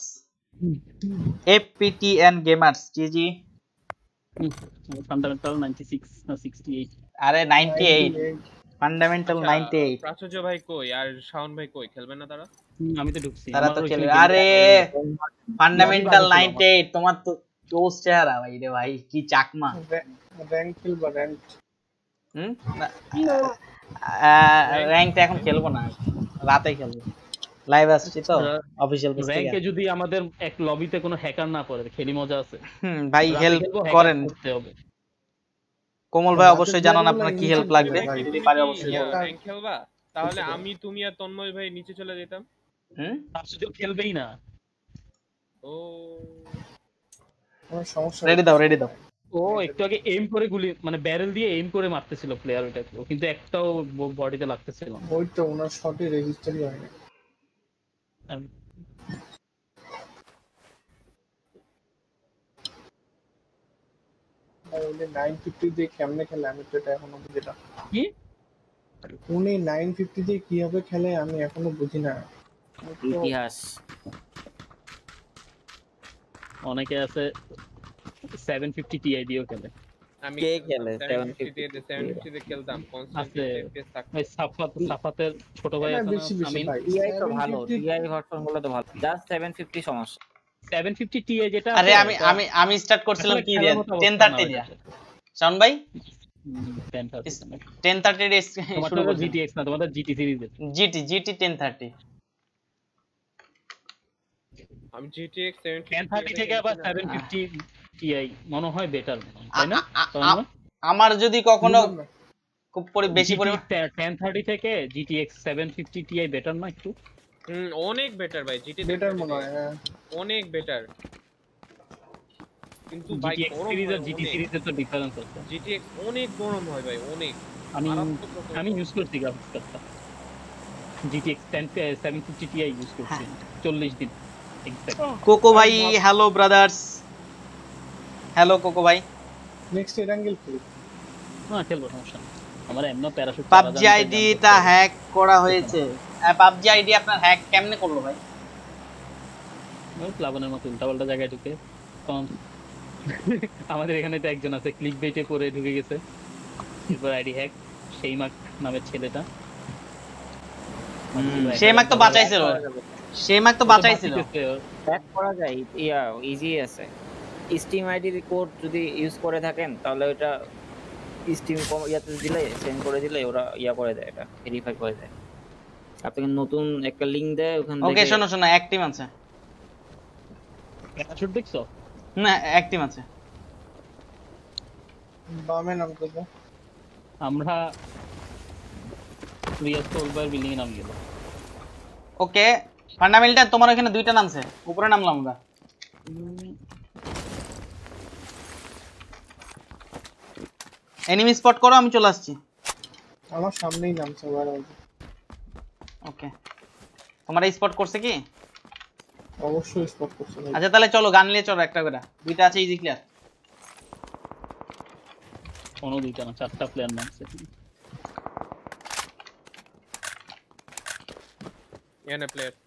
FPTN gamers G G fundamental 96 না 68 আরে 98 फंडामेंटल 98 प्राचुर्य भाई को यार शाउन भाई को खेलबे ना तारा আমি তো ঢুকছি তারা তো খেলে আরে फंडामेंटल 98 তোমার তো জোস চেহারা ভাই রে ভাই কি চাকমা র‍্যাঙ্ক খেলবা র‍্যাঙ্ক র‍্যাঙ্কটা এখন খেলবো না রাতে খেলবো লাইভ আসছে তো অফিশিয়াল পেজ থেকে র‍্যাঙ্কে যদি আমাদের এক লবিতে কোনো হ্যাকার না পড়ে খেলি মজা আছে ভাই হেল্প করেন কোমল ভাই অবশ্যই জানান আপনার কি হেল্প লাগবে যদি পারে অবশ্যই থ্যাঙ্ক ইউ বা তাহলে আমি তুমি আর তন্ময় ভাই নিচে চলে যেতাম তার সাথে খেলবেই না ও আমার সমস্যা রেডি দাও ও একটু আগে এম করে গুলি মানে ব্যারেল দিয়ে এম করে মারতেছিল প্লেয়ার ওটাকে, কিন্তু একটাও বডিতে লাগতেছিল না। ওই তো ওনার শটে রেজিস্টারই হয় না। ওনে 950 দিয়ে কেমনে খেলা আমি তো এখনো বুঝি না। কি? ওনে 950 দিয়ে কি হবে খেলে আমি এখনো বুঝি না। ইতিহাস। অনেকে আছে 750 ti দিও খেলে। আমি কে খেলে 750 দিয়ে খেলতাম। কনস্ট্যান্ট FPS থাকে। সাফাতের ছোট ভাই আছে আমি ti তো ভালো। ti ভার্সন গুলো তো ভালো। জাস্ট 750 সমস্যা। 750 ti যেটা আরে আমি আমি আমি স্টার্ট করছিলাম কি দিয়ে 1030 দিয়ে। শাওন ভাই 1030 দিয়ে শুরু করো GTX না তোমাদের GT সিরিজ এর। GT 1030। আমি GTX 1030 থেকে আবার 750 টিআই মনে হয় বেটার তাই না? আমার যদি কখনো খুব পরে বেশি পরিমাণ 1030 থেকে GTX 750 টিআই বেটার না একটু? অনেক বেটার ভাই, GT বেটার মনে হয়, অনেক বেটার। কিন্তু ভাই সিরিজ আর GT সিরিজে তো ডিফারেন্স আছে। GTX অনেক গরম হয় ভাই, অনেক। আমি ইউজ করছি গাছটা, GTX 1070 টিআই ইউজ করছি 40 দিন এক্স্যাক্ট। কোকো ভাই হ্যালো ব্রাদার্স, হ্যালো কোকো ভাই। নেক্সট এরাঙ্গেল খেলব না? খেলবো, সমস্যা নেই। আমার এমন প্যারাশুট PUBG আইডিটা হ্যাক করা হয়েছে। PUBG আইডি আপনার হ্যাক কেমনে করলো ভাই? ওই প্লাবনের মত উল্টাপাল্টা জায়গায় ঢুকে কম। আমাদের এখানে তো একজন আছে ক্লিক বেটে করে ঢুকে গেছে, এরপর আইডি হ্যাক। সেই মাক নামের ছেলেটা, সেই মাক তো বাঁচাইছিল, সেই মাক তো বাঁচাইছিল। হ্যাক করা যায় ইয়া ইজি আছে। স্টিম আইডির কোড যদি ইউজ করে থাকেন তাহলে ওটা স্টিম ইয়াতে দিলে সেন্ড করে দিলে ওরা ইয়া করে দেয়, এটা ভেরিফাই করে দেয়। আপনাকে নতুন একটা লিংক দেয় ওখান থেকে। ওকে শোনো শোনো, অ্যাক্টিভ আছে প্যারাশুট দেখছো না? অ্যাক্টিভ আছে বামে নাম করব আমরা, রিয়াজ সোলবার বিল্ডিং নাম গেল। ওকে ফান্ডামেন্টালটা তোমার এখানে দুইটা নামছে, উপরে নামলাম আমরা। এনিমি স্পট করো, আমি চলে আসছি। আমার সামনেই নামছে ওরা। ওকে তোমরা স্পট করছে কি? অবশ্যই স্পট করছে। আচ্ছা তাহলে চলো গান নিয়ে চলো, একটা করে দুইটা আছে ইজি ক্লিয়ার। কোনো দুইটা না, চারটা প্লেয়ার নামছে। এখানে প্লেয়ার